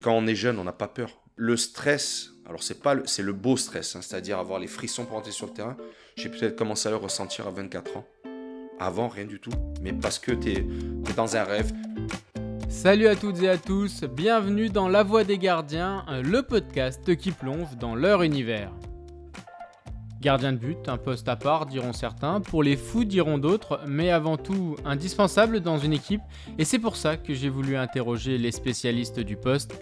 Quand on est jeune, on n'a pas peur. Le stress, alors c'est le beau stress, hein, c'est-à-dire avoir les frissons pour entrer sur le terrain. J'ai peut-être commencé à le ressentir à 24 ans. Avant, rien du tout, mais parce que t'es dans un rêve. Salut à toutes et à tous, bienvenue dans La Voix des gardiens, le podcast qui plonge dans leur univers. Gardien de but, un poste à part, diront certains, pour les fous, diront d'autres, mais avant tout indispensable dans une équipe, et c'est pour ça que j'ai voulu interroger les spécialistes du poste.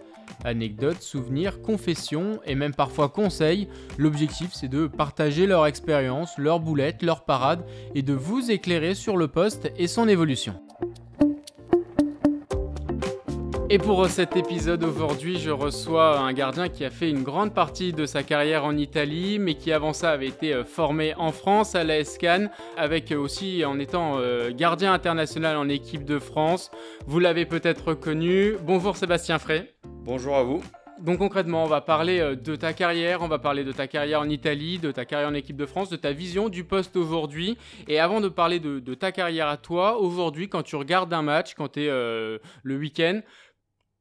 Anecdotes, souvenirs, confessions et même parfois conseils, l'objectif c'est de partager leur expérience, leurs boulettes, leurs parades et de vous éclairer sur le poste et son évolution. Et pour cet épisode aujourd'hui, je reçois un gardien qui a fait une grande partie de sa carrière en Italie, mais qui avant ça avait été formé en France à l'AS Cannes, avec aussi en étant gardien international en équipe de France. Vous l'avez peut-être connu. Bonjour Sébastien Frey. Bonjour à vous. Donc concrètement, on va parler de ta carrière, on va parler de ta carrière en Italie, de ta carrière en équipe de France, de ta vision du poste aujourd'hui. Et avant de parler de ta carrière à toi, aujourd'hui, quand tu regardes un match, quand tu es le week-end,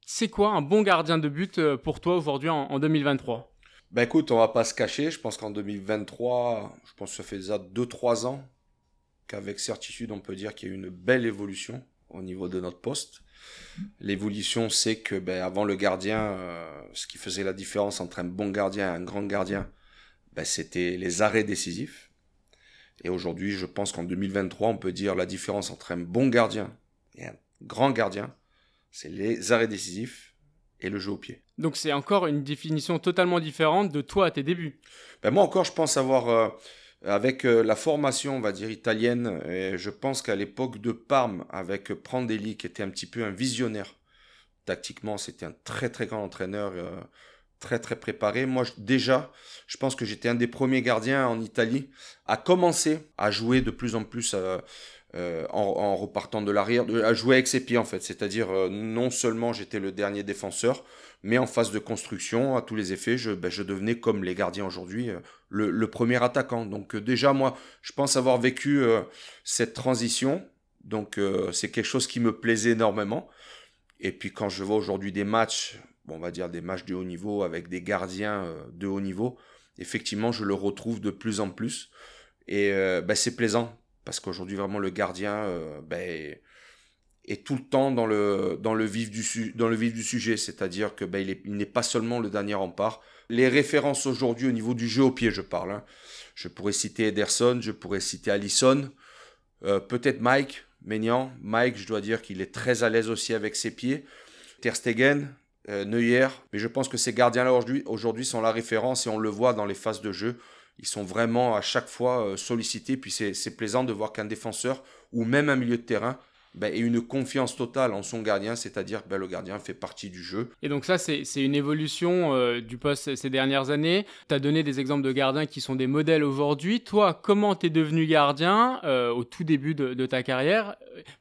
c'est quoi un bon gardien de but pour toi aujourd'hui en 2023 ? Ben écoute, on va pas se cacher, je pense qu'en 2023, je pense que ça fait déjà 2-3 ans qu'avec certitude on peut dire qu'il y a eu une belle évolution au niveau de notre poste. L'évolution, c'est que avant le gardien, ce qui faisait la différence entre un bon gardien et un grand gardien, c'était les arrêts décisifs. Et aujourd'hui, je pense qu'en 2023, on peut dire la différence entre un bon gardien et un grand gardien, c'est les arrêts décisifs et le jeu au pied. Donc c'est encore une définition totalement différente de toi à tes débuts. Moi encore, je pense avoir, avec la formation, on va dire, italienne, et je pense qu'à l'époque de Parme, avec Prandelli, qui était un petit peu un visionnaire, tactiquement, c'était un très très grand entraîneur, très très préparé. Moi, je pense que j'étais un des premiers gardiens en Italie à commencer à jouer de plus en plus en repartant de l'arrière, à jouer avec ses pieds en fait, c'est-à-dire non seulement j'étais le dernier défenseur, mais en phase de construction, à tous les effets, je devenais comme les gardiens aujourd'hui, le premier attaquant. Donc déjà moi, je pense avoir vécu cette transition, donc c'est quelque chose qui me plaisait énormément. Et puis quand je vois aujourd'hui des matchs, on va dire des matchs de haut niveau avec des gardiens de haut niveau, effectivement je le retrouve de plus en plus et c'est plaisant. Parce qu'aujourd'hui, vraiment, le gardien est tout le temps dans le vif du sujet. C'est-à-dire qu'il il n'est pas seulement le dernier rempart. Les références aujourd'hui au niveau du jeu au pied, je parle. Hein. Je pourrais citer Ederson, je pourrais citer Alisson, peut-être Mike Maignan. Mike, je dois dire qu'il est très à l'aise aussi avec ses pieds. Ter Stegen, Neuer. Mais je pense que ces gardiens-là aujourd'hui sont la référence et on le voit dans les phases de jeu. Ils sont vraiment à chaque fois sollicités, puis c'est plaisant de voir qu'un défenseur ou même un milieu de terrain ait une confiance totale en son gardien, c'est-à-dire que le gardien fait partie du jeu. Et donc ça, c'est une évolution du poste ces dernières années. Tu as donné des exemples de gardiens qui sont des modèles aujourd'hui. Toi, comment tu es devenu gardien au tout début de ta carrière,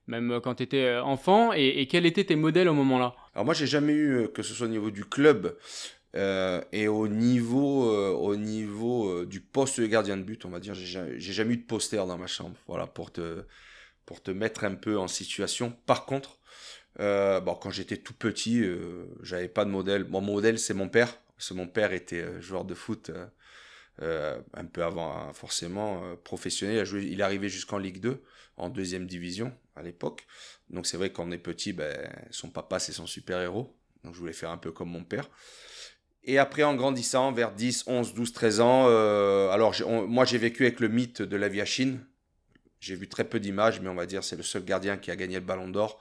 même quand tu étais enfant, et quels étaient tes modèles au moment-là? Alors moi, j'ai jamais eu, que ce soit au niveau du club, et au niveau du poste de gardien de but, on va dire, j'ai jamais eu de poster dans ma chambre, voilà, pour te mettre un peu en situation. Par contre, quand j'étais tout petit, j'avais pas de modèle. Mon modèle, c'est mon père. Parce que mon père était joueur de foot un peu avant, forcément, professionnel. Il arrivait jusqu'en Ligue 2, en deuxième division à l'époque. Donc c'est vrai qu'on est petit, son papa c'est son super-héros. Donc je voulais faire un peu comme mon père. Et après, en grandissant, vers 10, 11, 12, 13 ans, moi, j'ai vécu avec le mythe de Lev Yashin. J'ai vu très peu d'images, mais on va dire c'est le seul gardien qui a gagné le Ballon d'Or.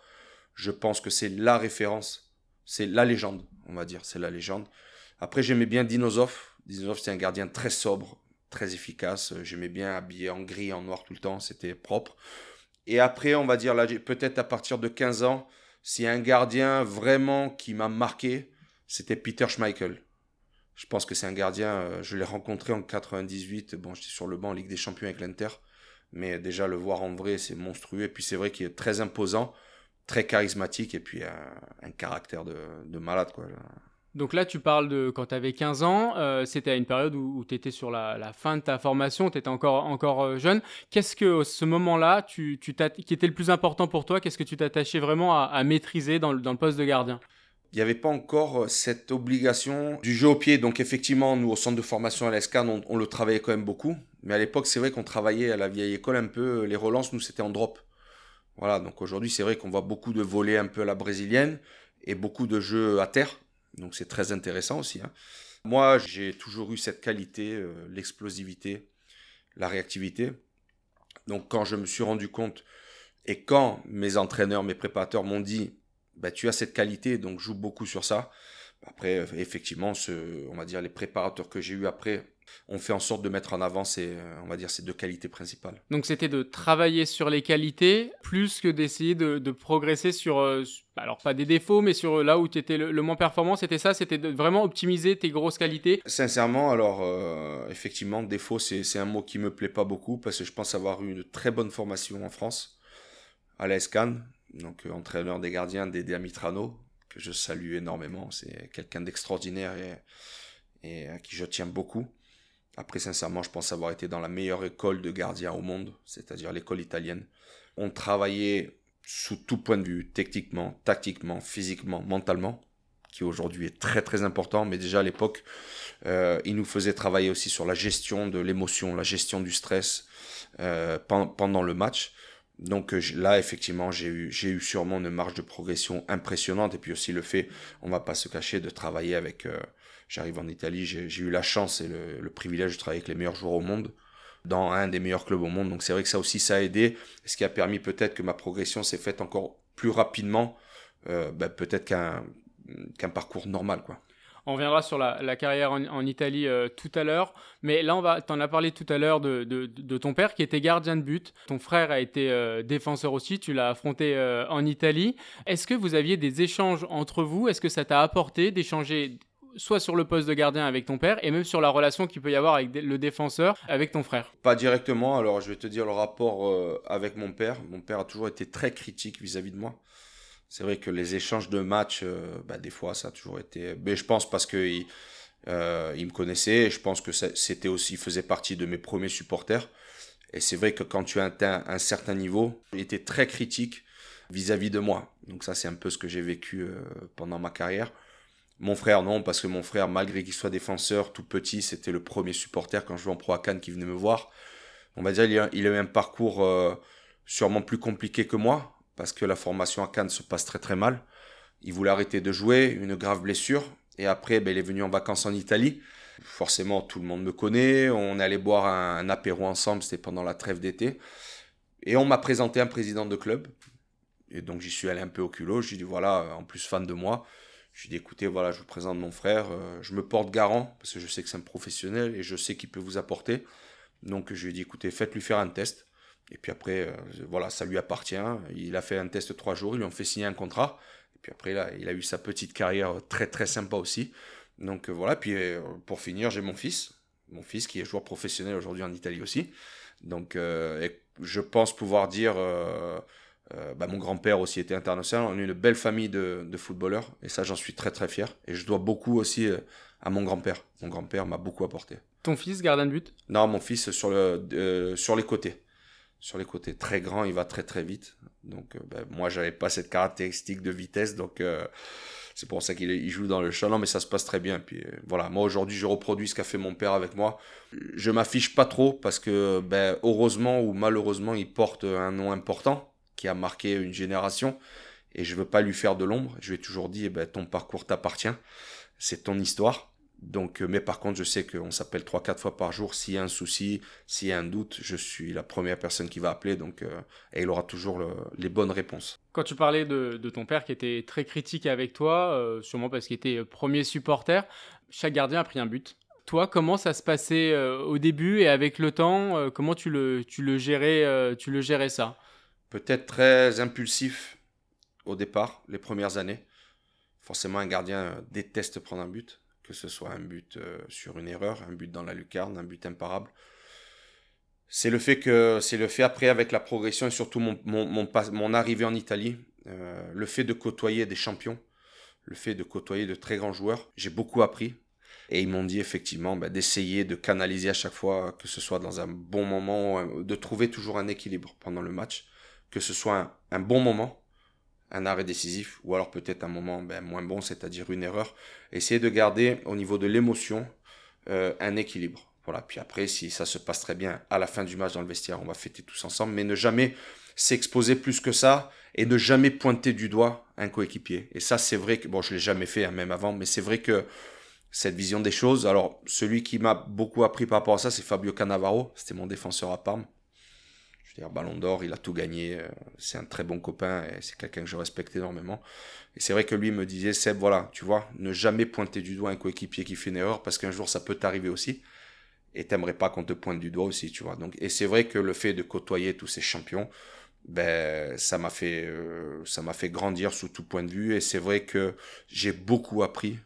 Je pense que c'est la référence, c'est la légende, on va dire, c'est la légende. Après, j'aimais bien Dino Zoff. Dino Zoff, c'est un gardien très sobre, très efficace. J'aimais bien habillé en gris, en noir tout le temps, c'était propre. Et après, on va dire, là, peut-être à partir de 15 ans, s'il y a un gardien vraiment qui m'a marqué, c'était Peter Schmeichel. Je pense que c'est un gardien, je l'ai rencontré en 98, j'étais sur le banc en Ligue des Champions avec l'Inter, mais déjà le voir en vrai c'est monstrueux, et puis c'est vrai qu'il est très imposant, très charismatique, et puis un caractère de malade, quoi. Donc là tu parles de quand tu avais 15 ans, c'était à une période où tu étais sur la fin de ta formation, tu étais encore jeune. Qu'est-ce que ce moment-là qui était le plus important pour toi, qu'est-ce que tu t'attachais vraiment à maîtriser dans le poste de gardien ? il n'y avait pas encore cette obligation du jeu au pied. Donc effectivement, nous, au centre de formation à l'AS Cannes, on le travaillait quand même beaucoup. Mais à l'époque, c'est vrai qu'on travaillait à la vieille école un peu. Les relances, nous, c'était en drop. Voilà, donc aujourd'hui, c'est vrai qu'on voit beaucoup de volets un peu à la brésilienne et beaucoup de jeux à terre. Donc c'est très intéressant aussi, hein. Moi, j'ai toujours eu cette qualité, l'explosivité, la réactivité. Donc quand je me suis rendu compte et quand mes entraîneurs, mes préparateurs m'ont dit bah, tu as cette qualité, donc joue beaucoup sur ça. Après, effectivement, on va dire les préparateurs que j'ai eus après ont fait en sorte de mettre en avant ces deux qualités principales. Donc c'était de travailler sur les qualités plus que d'essayer de progresser sur, alors pas des défauts, mais sur là où tu étais le moins performant. C'était ça, c'était de vraiment optimiser tes grosses qualités. Sincèrement, alors effectivement, défaut, c'est un mot qui me plaît pas beaucoup parce que je pense avoir eu une très bonne formation en France à l'AS Cannes, donc entraîneur des gardiens d'Eddy Abitrano, que je salue énormément. C'est quelqu'un d'extraordinaire et à qui je tiens beaucoup. Après, sincèrement, je pense avoir été dans la meilleure école de gardiens au monde, c'est-à-dire l'école italienne. On travaillait sous tout point de vue, techniquement, tactiquement, physiquement, mentalement, qui aujourd'hui est très très important. Mais déjà à l'époque, il nous faisait travailler aussi sur la gestion de l'émotion, la gestion du stress pendant le match. Donc là, effectivement, j'ai eu sûrement une marge de progression impressionnante. Et puis aussi le fait, on ne va pas se cacher, de travailler avec... J'arrive en Italie, j'ai eu la chance et le privilège de travailler avec les meilleurs joueurs au monde, dans un des meilleurs clubs au monde. Donc c'est vrai que ça aussi, ça a aidé. Ce qui a permis peut-être que ma progression s'est faite encore plus rapidement, peut-être qu'un parcours normal, quoi. On reviendra sur la carrière en Italie tout à l'heure. Mais là, t'en as parlé tout à l'heure de ton père qui était gardien de but. Ton frère a été défenseur aussi. Tu l'as affronté en Italie. Est-ce que vous aviez des échanges entre vous? Est-ce que ça t'a apporté d'échanger soit sur le poste de gardien avec ton père et même sur la relation qu'il peut y avoir avec le défenseur avec ton frère? Pas directement. Alors, je vais te dire le rapport avec mon père. Mon père a toujours été très critique vis-à-vis de moi. C'est vrai que les échanges de matchs, des fois, ça a toujours été... Mais je pense parce qu'il me connaissait, et je pense que c'était aussi, faisait partie de mes premiers supporters. Et c'est vrai que quand tu as atteint un certain niveau, il était très critique vis-à-vis de moi. Donc ça, c'est un peu ce que j'ai vécu pendant ma carrière. Mon frère, non, parce que mon frère, malgré qu'il soit défenseur, tout petit, c'était le premier supporter quand je jouais en Pro à Cannes qui venait me voir. On va dire qu'il a eu un parcours sûrement plus compliqué que moi, parce que la formation à Cannes se passe très très mal. Il voulait arrêter de jouer, une grave blessure. Et après, il est venu en vacances en Italie. Forcément, tout le monde me connaît. On allait boire un apéro ensemble, c'était pendant la trêve d'été. Et on m'a présenté un président de club. Et donc, j'y suis allé un peu au culot. Je lui ai dit, voilà, en plus fan de moi. Je lui ai dit, écoutez, voilà, je vous présente mon frère. Je me porte garant, parce que je sais que c'est un professionnel et je sais qu'il peut vous apporter. Donc, je lui ai dit, écoutez, faites-lui faire un test. Et puis après, voilà, ça lui appartient. Il a fait un test 3 jours, ils lui ont fait signer un contrat. Et puis après, là, il a eu sa petite carrière très, très sympa aussi. Donc voilà, puis pour finir, j'ai mon fils qui est joueur professionnel aujourd'hui en Italie aussi. Donc et je pense pouvoir dire, mon grand-père aussi était international. On a une belle famille de footballeurs et ça, j'en suis très, très fier. Et je dois beaucoup aussi à mon grand-père. Mon grand-père m'a beaucoup apporté. Ton fils, gardien de but? Non, mon fils sur les côtés. Sur les côtés, très grand, il va très très vite. Donc moi, je n'avais pas cette caractéristique de vitesse, donc c'est pour ça qu'il joue dans le chaland, mais ça se passe très bien. Puis voilà, moi aujourd'hui, je reproduis ce qu'a fait mon père avec moi. Je ne m'affiche pas trop parce que heureusement ou malheureusement, il porte un nom important qui a marqué une génération et je ne veux pas lui faire de l'ombre. Je lui ai toujours dit, ton parcours t'appartient, c'est ton histoire. Donc, mais par contre, je sais qu'on s'appelle 3-4 fois par jour. S'il y a un souci, s'il y a un doute, je suis la première personne qui va appeler. Donc, et il aura toujours les bonnes réponses. Quand tu parlais de ton père qui était très critique avec toi, sûrement parce qu'il était premier supporter, chaque gardien a pris un but. Toi, comment ça se passait au début et avec le temps, comment tu le gérais ça? Peut-être très impulsif au départ, les premières années. Forcément, un gardien déteste prendre un but. Que ce soit un but sur une erreur, un but dans la lucarne, un but imparable. C'est le fait après avec la progression et surtout mon arrivée en Italie, le fait de côtoyer des champions, le fait de côtoyer de très grands joueurs. J'ai beaucoup appris et ils m'ont dit effectivement d'essayer de canaliser à chaque fois, que ce soit dans un bon moment, de trouver toujours un équilibre pendant le match, que ce soit un bon moment, un arrêt décisif ou alors peut-être un moment moins bon, c'est-à-dire une erreur. Essayez de garder au niveau de l'émotion un équilibre. Voilà. Puis après, si ça se passe très bien à la fin du match dans le vestiaire, on va fêter tous ensemble, mais ne jamais s'exposer plus que ça et ne jamais pointer du doigt un coéquipier. Et ça, c'est vrai que, bon, je ne l'ai jamais fait, hein, même avant, mais c'est vrai que cette vision des choses, alors celui qui m'a beaucoup appris par rapport à ça, c'est Fabio Cannavaro, c'était mon défenseur à Parme. Je veux dire, Ballon d'Or, il a tout gagné, c'est un très bon copain et c'est quelqu'un que je respecte énormément. Et c'est vrai que lui me disait, Seb, voilà, tu vois, ne jamais pointer du doigt un coéquipier qui fait une erreur parce qu'un jour, ça peut t'arriver aussi. Et t'aimerais pas qu'on te pointe du doigt aussi, tu vois. Donc, et c'est vrai que le fait de côtoyer tous ces champions, ben, ça m'a fait grandir sous tout point de vue. Et c'est vrai que j'ai beaucoup appris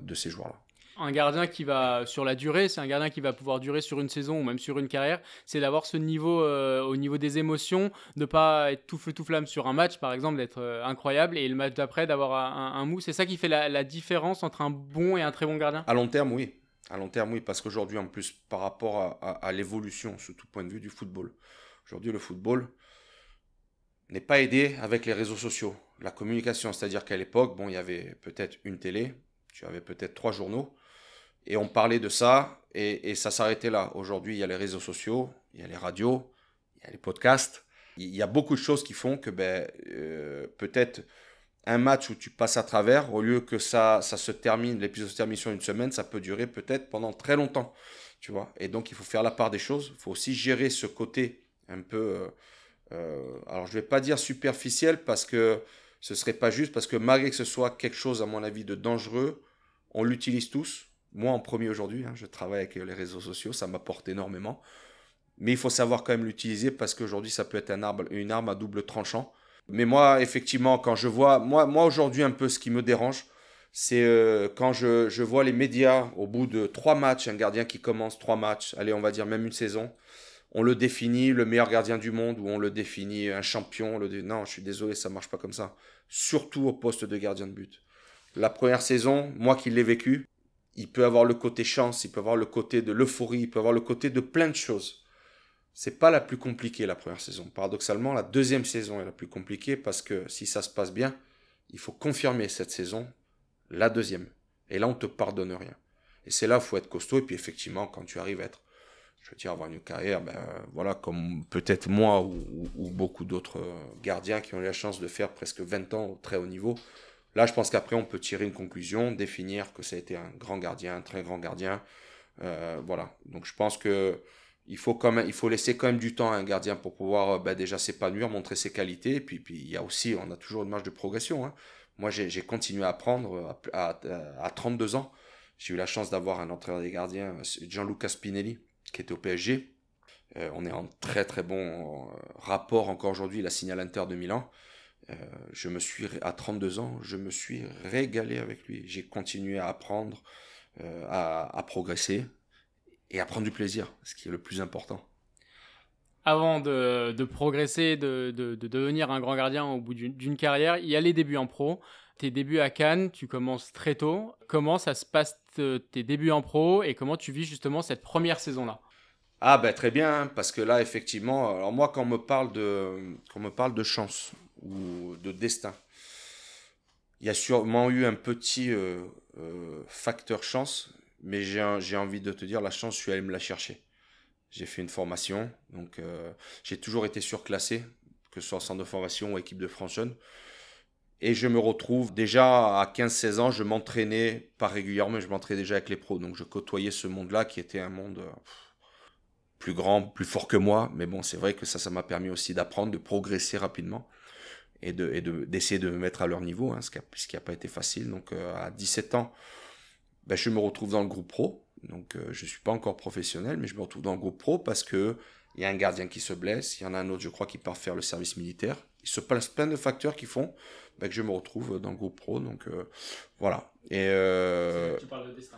de ces joueurs-là. Un gardien qui va sur la durée, c'est un gardien qui va pouvoir durer sur une saison ou même sur une carrière, c'est d'avoir ce niveau au niveau des émotions, de ne pas être tout feu tout flamme sur un match par exemple, d'être incroyable et le match d'après d'avoir un mou. C'est ça qui fait la différence entre un bon et un très bon gardien. À long terme, oui. À long terme, oui, parce qu'aujourd'hui, en plus, par rapport à l'évolution, sous tout point de vue du football, aujourd'hui, le football n'est pas aidé avec les réseaux sociaux. La communication, c'est-à-dire qu'à l'époque, bon, il y avait peut-être une télé, tu avais peut-être 3 journaux, et on parlait de ça, et ça s'arrêtait là. Aujourd'hui, il y a les réseaux sociaux, il y a les radios, il y a les podcasts, il y a beaucoup de choses qui font que peut-être... un match où tu passes à travers, au lieu que ça se termine, l'épisode se termine sur une semaine, ça peut durer peut-être pendant très longtemps, tu vois. Et donc, il faut faire la part des choses. Il faut aussi gérer ce côté un peu, alors je ne vais pas dire superficiel parce que ce ne serait pas juste, parce que malgré que ce soit quelque chose, à mon avis, de dangereux, on l'utilise tous. Moi, en premier aujourd'hui, hein, je travaille avec les réseaux sociaux, ça m'apporte énormément. Mais il faut savoir quand même l'utiliser parce qu'aujourd'hui, ça peut être une arme à double tranchant. Mais moi, effectivement, quand je vois... Moi aujourd'hui, un peu, ce qui me dérange, c'est quand je vois les médias, au bout de 3 matchs, un gardien qui commence 3 matchs, allez, on va dire même une saison, on le définit le meilleur gardien du monde, ou on le définit un champion. Non, je suis désolé, ça ne marche pas comme ça. Surtout au poste de gardien de but. La première saison, moi qui l'ai vécu, il peut avoir le côté chance, il peut avoir le côté de l'euphorie, il peut avoir le côté de plein de choses. C'est pas la plus compliquée la première saison. Paradoxalement, la deuxième saison est la plus compliquée parce que si ça se passe bien, il faut confirmer cette saison, la deuxième. Et là, on te pardonne rien. Et c'est là où il faut être costaud. Et puis effectivement, quand tu arrives à être, je veux dire, avoir une carrière, voilà, comme peut-être moi ou beaucoup d'autres gardiens qui ont eu la chance de faire presque 20 ans au très haut niveau, là, je pense qu'après, on peut tirer une conclusion, définir que ça a été un grand gardien, un très grand gardien. Voilà. Donc, je pense que il faut laisser quand même du temps à un gardien pour pouvoir déjà s'épanouir, montrer ses qualités. Et puis il y a aussi, on a toujours une marge de progression, hein. Moi, j'ai continué à apprendre à 32 ans. J'ai eu la chance d'avoir un entraîneur des gardiens, Gianluca Spinelli, qui était au PSG. On est en très très bon rapport encore aujourd'hui. Il a signé à l'Inter de Milan. À 32 ans, je me suis régalé avec lui. J'ai continué à apprendre, à progresser. Et à prendre du plaisir, ce qui est le plus important. Avant de progresser, de devenir un grand gardien au bout d'une carrière, il y a les débuts en pro. Tes débuts à Cannes, tu commences très tôt. Comment ça se passe tes débuts en pro et comment tu vis justement cette première saison-là? Ah ben très bien, hein, parce que là effectivement, alors moi quand on me parle de chance ou de destin, il y a sûrement eu un petit facteur chance. Mais j'ai envie de te dire, la chance, je suis allé me la chercher. J'ai fait une formation, donc j'ai toujours été surclassé, que ce soit en centre de formation ou équipe de France jeune. Et je me retrouve déjà à 15-16 ans, je m'entraînais pas régulièrement, je m'entraînais déjà avec les pros. Donc je côtoyais ce monde-là qui était un monde plus grand, plus fort que moi. Mais bon, c'est vrai que ça m'a permis aussi d'apprendre, de progresser rapidement et d'essayer de me mettre à leur niveau, hein, ce qui n'a pas été facile. Donc à 17 ans, je me retrouve dans le groupe pro, donc je ne suis pas encore professionnel, mais je me retrouve dans le groupe pro parce qu'il y a un gardien qui se blesse, il y en a un autre, je crois, qui part faire le service militaire. Il se passe plein de facteurs qui font que je me retrouve dans le groupe pro, donc voilà. Et, tu parles de destin.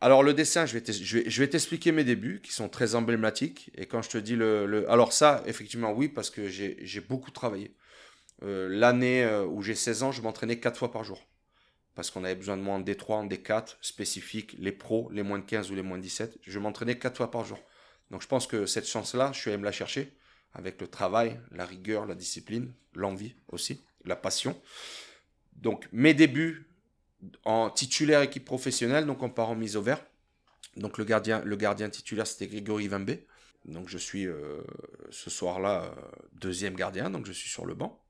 Alors le destin, je vais t'expliquer mes débuts qui sont très emblématiques, et quand je te dis alors ça, effectivement, oui, parce que j'ai beaucoup travaillé. L'année où j'ai 16 ans, je m'entraînais 4 fois par jour. Parce qu'on avait besoin de moi en D3, en D4, spécifique, les pros, les moins de 15 ou les moins de 17. Je m'entraînais 4 fois par jour. Donc je pense que cette chance-là, je suis allé me la chercher avec le travail, la rigueur, la discipline, l'envie aussi. la passion. Donc, mes débuts en titulaire équipe professionnelle, donc on part en mise au vert. Donc, le gardien titulaire, c'était Grégory Vimbé. Donc, je suis ce soir-là deuxième gardien, donc je suis sur le banc.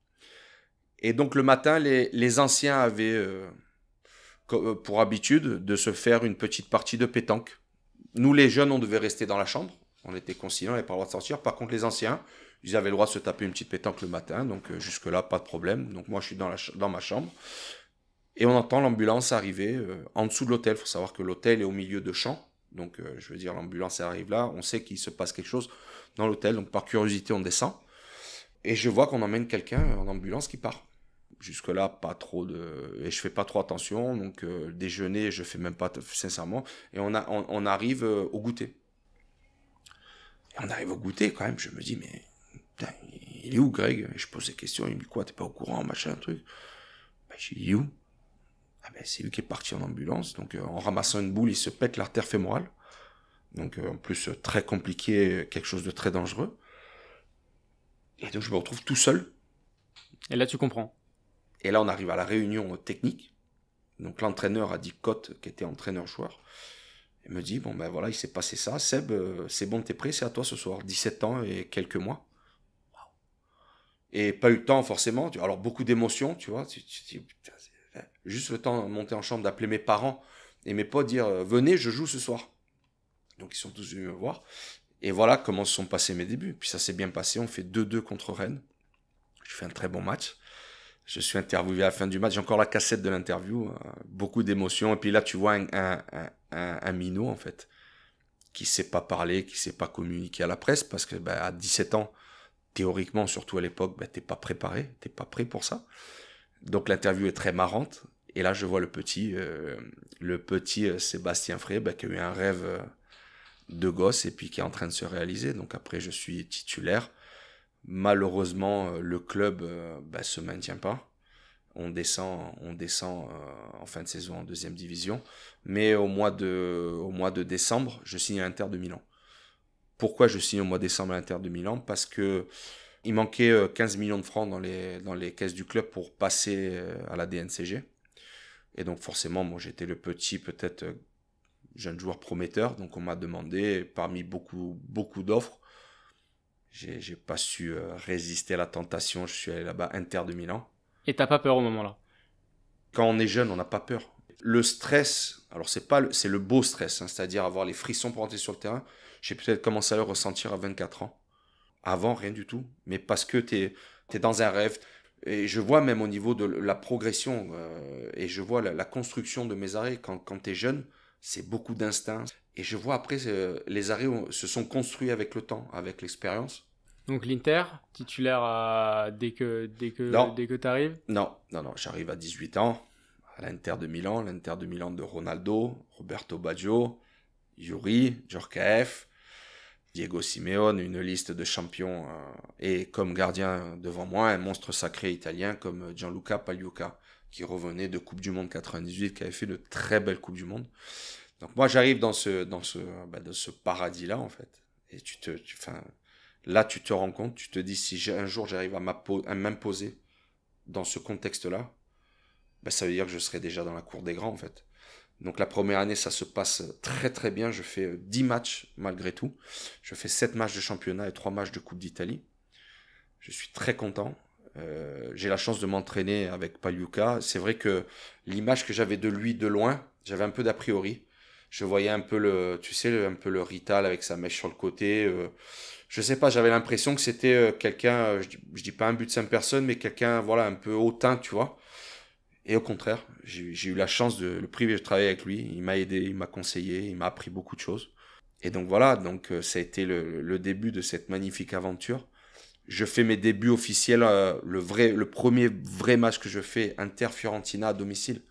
Et donc, le matin, les anciens avaient pour habitude de se faire une petite partie de pétanque. Nous, les jeunes, on devait rester dans la chambre. On était conciliants, on n'avait pas le droit de sortir. Par contre, les anciens, ils avaient le droit de se taper une petite pétanque le matin. Donc, jusque-là, pas de problème. Donc, moi, je suis dans ma chambre. Et on entend l'ambulance arriver en dessous de l'hôtel. Il faut savoir que l'hôtel est au milieu de champs. Donc, je veux dire, l'ambulance arrive là. On sait qu'il se passe quelque chose dans l'hôtel. Donc, par curiosité, on descend. Et je vois qu'on emmène quelqu'un en ambulance qui part. Jusque-là, pas trop de... Et je fais pas trop attention. Donc, déjeuner, je fais même pas, sincèrement. Et on arrive au goûter. Et on arrive au goûter, quand même. Je me dis, mais... Putain, il est où, Greg? Et je pose des questions. Il me dit, quoi, t'es pas au courant, machin, truc? Ben, je dis, il est où? Ah ben, c'est lui qui est parti en ambulance. Donc, en ramassant une boule, il se pète l'artère fémorale. Donc, en plus, très compliqué, quelque chose de très dangereux. Et donc, je me retrouve tout seul. Et là, tu comprends. Et là, on arrive à la réunion technique. Donc, l'entraîneur a dit Cote, qui était entraîneur-joueur. Il me dit, bon, ben voilà, il s'est passé ça. Seb, c'est bon, t'es prêt, c'est à toi ce soir. 17 ans et quelques mois. Wow. Et pas eu le temps, forcément. Alors, beaucoup d'émotions, tu vois. Putain, juste le temps de monter en chambre, d'appeler mes parents et mes potes, dire, venez, je joue ce soir. Donc, ils sont tous venus me voir. Et voilà comment se sont passés mes débuts. Puis, ça s'est bien passé. On fait 2-2 contre Rennes. Je fais un très bon match. Je suis interviewé à la fin du match. J'ai encore la cassette de l'interview. Beaucoup d'émotions. Et puis là, tu vois un minot, en fait, qui ne sait pas parler, qui ne sait pas communiquer à la presse. Parce que bah, à 17 ans, théoriquement, surtout à l'époque, bah, tu n'es pas préparé. Tu n'es pas prêt pour ça. Donc, l'interview est très marrante. Et là, je vois le petit Sébastien Frey bah, qui a eu un rêve de gosse et puis qui est en train de se réaliser. Donc, après, je suis titulaire. Malheureusement, le club bah, se maintient pas. On descend en fin de saison en deuxième division. Mais au mois de décembre, je signe à l'Inter de Milan. Pourquoi je signe au mois de décembre à l'Inter de Milan? Parce que il manquait 15 millions de francs dans les caisses du club pour passer à la DNCG. Et donc forcément, moi j'étais le petit, peut-être jeune joueur prometteur. Donc on m'a demandé, parmi beaucoup d'offres, j'ai pas su résister à la tentation. Je suis allé là-bas, Inter de Milan. Et t'as pas peur au moment-là? Quand on est jeune, on n'a pas peur. Le stress, alors c'est le beau stress, hein, c'est-à-dire avoir les frissons pour entrer sur le terrain. J'ai peut-être commencé à le ressentir à 24 ans. Avant, rien du tout. Mais parce que t'es dans un rêve. Et je vois même au niveau de la progression et je vois la construction de mes arrêts. Quand t'es jeune, c'est beaucoup d'instinct. Et je vois après, les arrêts se sont construits avec le temps, avec l'expérience. Donc l'Inter, titulaire dès que tu arrives? Non, j'arrive à 18 ans, à l'Inter de Milan de Ronaldo, Roberto Baggio, Yuri Zhirkov, Diego Simeone, une liste de champions. Et comme gardien devant moi, un monstre sacré italien comme Gianluca Pagliuca, qui revenait de Coupe du Monde 98, qui avait fait de très belles Coupes du Monde. Donc moi j'arrive dans ce paradis-là en fait, et tu te rends compte, tu te dis si un jour j'arrive à m'imposer dans ce contexte-là, ben, ça veut dire que je serai déjà dans la cour des grands en fait. Donc la première année ça se passe très très bien, je fais 10 matchs malgré tout, je fais 7 matchs de championnat et 3 matchs de Coupe d'Italie, je suis très content. J'ai la chance de m'entraîner avec Pagliuca, c'est vrai que l'image que j'avais de lui de loin, j'avais un peu d'a priori. Je voyais un peu le Rital avec sa mèche sur le côté. Je sais pas, j'avais l'impression que c'était quelqu'un, je dis pas un but de 5 personnes, mais quelqu'un, voilà, un peu hautain, tu vois. Et au contraire, j'ai eu la chance, le privilège de travailler avec lui. Il m'a aidé, il m'a conseillé, il m'a appris beaucoup de choses. Et donc voilà, ça a été le début de cette magnifique aventure. Je fais mes débuts officiels, le premier vrai match que je fais, Inter-Fiorentina à domicile.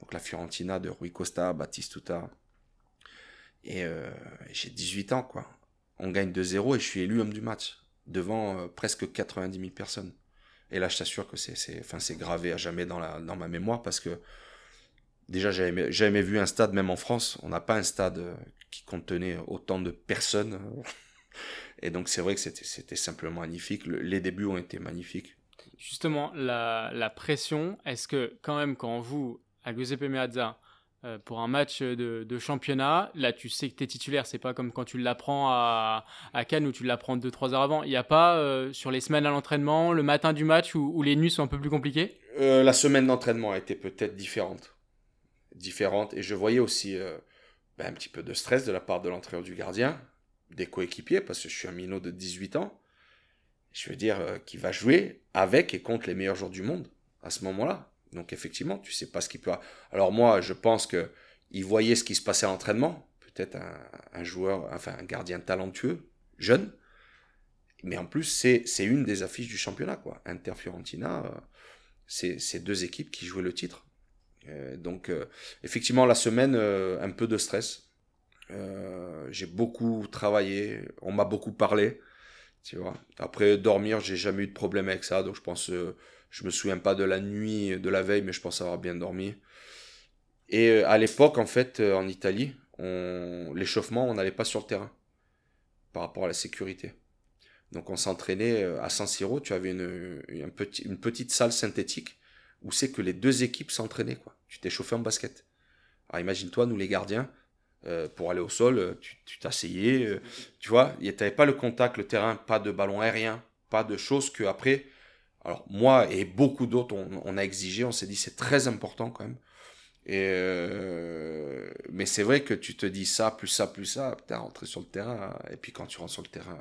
Donc la Fiorentina de Rui Costa, Batistuta. Et j'ai 18 ans, quoi. On gagne 2-0 et je suis élu homme du match devant presque 90 000 personnes. Et là, je t'assure que c'est gravé à jamais dans ma mémoire parce que déjà, j'avais jamais vu un stade, même en France. On n'a pas un stade qui contenait autant de personnes. Et donc, c'est vrai que c'était simplement magnifique. Les débuts ont été magnifiques. Justement, la pression, est-ce que quand même quand on joue à Giuseppe Meazza pour un match de championnat, là tu sais que t'es titulaire, c'est pas comme quand tu l'apprends à Cannes où tu l'apprends 2-3 heures avant. Il n'y a pas sur les semaines à l'entraînement, le matin du match où les nuits sont un peu plus compliquées ? La semaine d'entraînement a été peut-être différente et je voyais aussi un petit peu de stress de la part de l'entraîneur du gardien, des coéquipiers, parce que je suis un minot de 18 ans. Je veux dire, qui va jouer avec et contre les meilleurs joueurs du monde à ce moment-là. Donc, effectivement, tu ne sais pas ce qu'il peut avoir. Alors, moi, je pense qu'il voyait ce qui se passait à l'entraînement. Peut-être un gardien talentueux, jeune. Mais en plus, c'est une des affiches du championnat, quoi. Inter Fiorentina, c'est deux équipes qui jouaient le titre. Donc, effectivement, la semaine, un peu de stress. J'ai beaucoup travaillé. On m'a beaucoup parlé. Tu vois. Après, dormir, j'ai jamais eu de problème avec ça. Donc, je pense... je me souviens pas de la nuit, de la veille, mais je pense avoir bien dormi. Et à l'époque, en fait, en Italie, l'échauffement, on n'allait pas sur le terrain par rapport à la sécurité. Donc, on s'entraînait à San Siro. Tu avais une petite salle synthétique où c'est que les deux équipes s'entraînaient, quoi. Tu t'échauffais en basket. Alors, imagine-toi, nous, les gardiens... pour aller au sol, tu t'asseyais, tu vois, tu n'avais pas le contact, le terrain, pas de ballon aérien, pas de choses que après. Alors moi et beaucoup d'autres, on a exigé, on s'est dit c'est très important quand même. Et mais c'est vrai que tu te dis ça, plus ça, plus ça, putain, rentrer sur le terrain. Et puis quand tu rentres sur le terrain,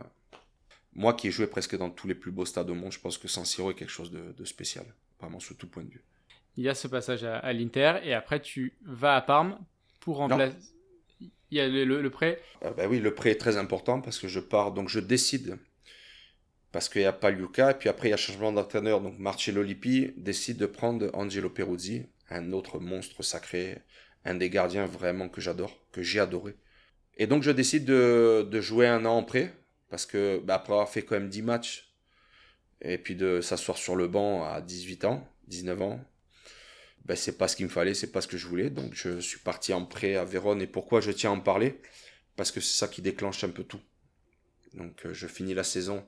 moi qui ai joué presque dans tous les plus beaux stades au monde, je pense que San Siro est quelque chose de spécial, vraiment sous tout point de vue. Il y a ce passage à l'Inter et après tu vas à Parme pour remplacer... Il y a le prêt. Oui, le prêt est très important parce que je pars, donc je décide, parce qu'il n'y a pas Pagliuca, et puis après il y a changement d'entraîneur, donc Marcello Lippi décide de prendre Angelo Peruzzi, un autre monstre sacré, un des gardiens vraiment que j'adore, que j'ai adoré. Et donc je décide de jouer un an en prêt, parce que après avoir fait quand même 10 matchs, et puis de s'asseoir sur le banc à 18 ans, 19 ans, c'est pas ce qu'il me fallait, c'est pas ce que je voulais. Donc je suis parti en prêt à Vérone. Et pourquoi je tiens à en parler ? Parce que c'est ça qui déclenche un peu tout. Donc je finis la saison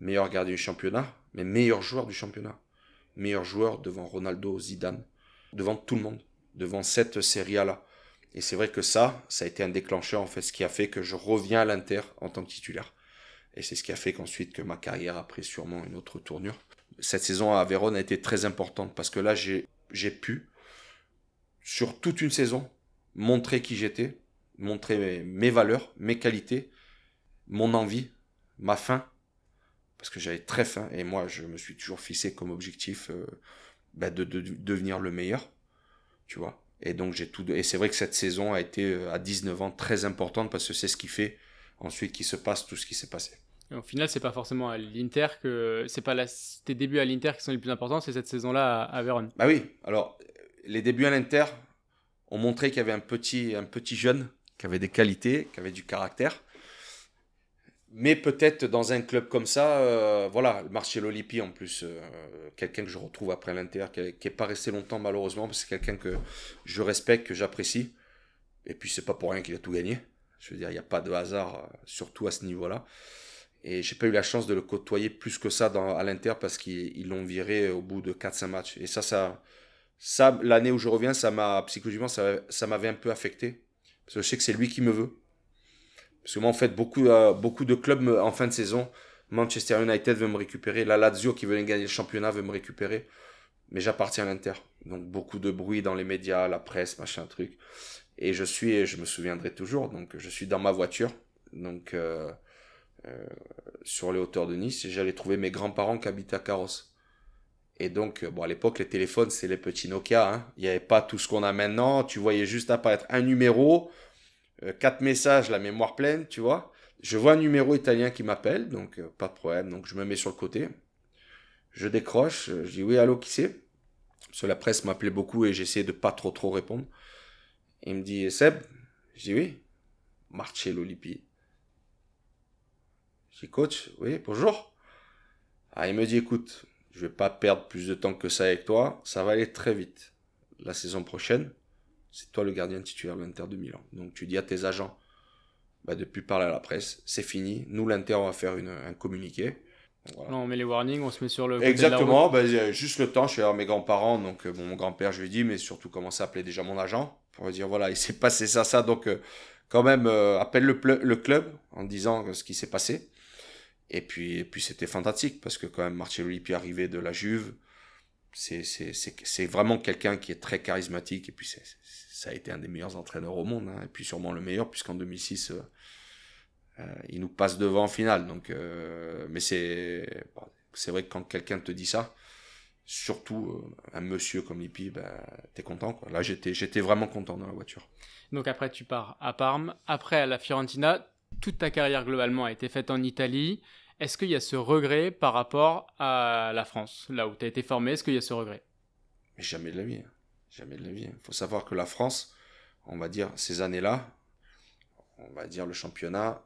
meilleur gardien du championnat, mais meilleur joueur du championnat. Meilleur joueur devant Ronaldo, Zidane, devant tout le monde, devant cette Serie A-là. Et c'est vrai que ça a été un déclencheur, en fait, ce qui a fait que je reviens à l'Inter en tant que titulaire. Et c'est ce qui a fait qu'ensuite que ma carrière a pris sûrement une autre tournure. Cette saison à Vérone a été très importante parce que là, j'ai pu, sur toute une saison, montrer qui j'étais, montrer mes valeurs, mes qualités, mon envie, ma faim, parce que j'avais très faim, et moi, je me suis toujours fixé comme objectif de devenir le meilleur, tu vois. Et donc, et c'est vrai que cette saison a été, à 19 ans, très importante, parce que c'est ce qui fait ensuite qu'il se passe tout ce qui s'est passé. Et au final, c'est pas forcément à l'Inter que c'est pas tes débuts à l'Inter qui sont les plus importants, c'est cette saison-là à Vérone. Bah oui. Alors les débuts à l'Inter ont montré qu'il y avait un petit jeune qui avait des qualités, qui avait du caractère, mais peut-être dans un club comme ça, Marcello Lippi en plus, quelqu'un que je retrouve après l'Inter, qui est pas resté longtemps malheureusement, parce que c'est quelqu'un que je respecte, que j'apprécie, et puis c'est pas pour rien qu'il a tout gagné. Je veux dire, il y a pas de hasard, surtout à ce niveau-là. Et j'ai pas eu la chance de le côtoyer plus que ça à l'Inter parce qu'ils l'ont viré au bout de 4-5 matchs. Et ça l'année où je reviens, psychologiquement, ça m'avait un peu affecté. Parce que je sais que c'est lui qui me veut. Parce que moi, en fait, beaucoup de clubs, en fin de saison, Manchester United veut me récupérer. La Lazio, qui veut gagner le championnat, veut me récupérer. Mais j'appartiens à l'Inter. Donc, beaucoup de bruit dans les médias, la presse, machin, truc. Et je me souviendrai toujours, donc je suis dans ma voiture. Donc... sur les hauteurs de Nice, et j'allais trouver mes grands-parents qui habitaient à Carrosse. Et donc, à l'époque, les téléphones, c'est les petits Nokia, hein. Il n'y avait pas tout ce qu'on a maintenant. Tu voyais juste apparaître un numéro, 4 messages, la mémoire pleine, tu vois. Je vois un numéro italien qui m'appelle, donc pas de problème. Donc, je me mets sur le côté. Je décroche, je dis oui, allô, qui c'est ? Parce que la presse m'appelait beaucoup et j'essayais de pas trop répondre. Il me dit, Seb ? Je dis oui. Marcello Lippi. Je dis, coach, oui, bonjour. Ah, il me dit, écoute, je ne vais pas perdre plus de temps que ça avec toi. Ça va aller très vite. La saison prochaine, c'est toi le gardien titulaire de l'Inter de Milan. Donc, tu dis à tes agents de ne plus parler à la presse. C'est fini. Nous, l'Inter, on va faire un communiqué. Voilà. Non, on met les warnings, on se met sur le côté. Exactement, ben, juste le temps, je suis à mes grands-parents, donc bon, mon grand-père, je lui ai dit, mais surtout commence à appeler déjà mon agent, pour lui dire, voilà, il s'est passé ça, ça, donc quand même, appelle le club en disant ce qui s'est passé. Et puis c'était fantastique, parce que quand même, Marcello Lippi arrivé de la Juve, c'est vraiment quelqu'un qui est très charismatique, et puis ça a été un des meilleurs entraîneurs au monde, hein, et puis sûrement le meilleur, puisqu'en 2006... il nous passe devant en finale, donc, mais c'est vrai que quand quelqu'un te dit ça, surtout un monsieur comme Lippi, ben, t'es content, quoi. Là, j'étais vraiment content dans la voiture. Donc après, tu pars à Parme, après à la Fiorentina, toute ta carrière globalement a été faite en Italie. Est-ce qu'il y a ce regret par rapport à la France, là où tu as été formé, est-ce qu'il y a ce regret? Mais jamais de la vie, hein. Jamais de la vie. Il faut savoir que la France, on va dire, ces années-là, on va dire le championnat...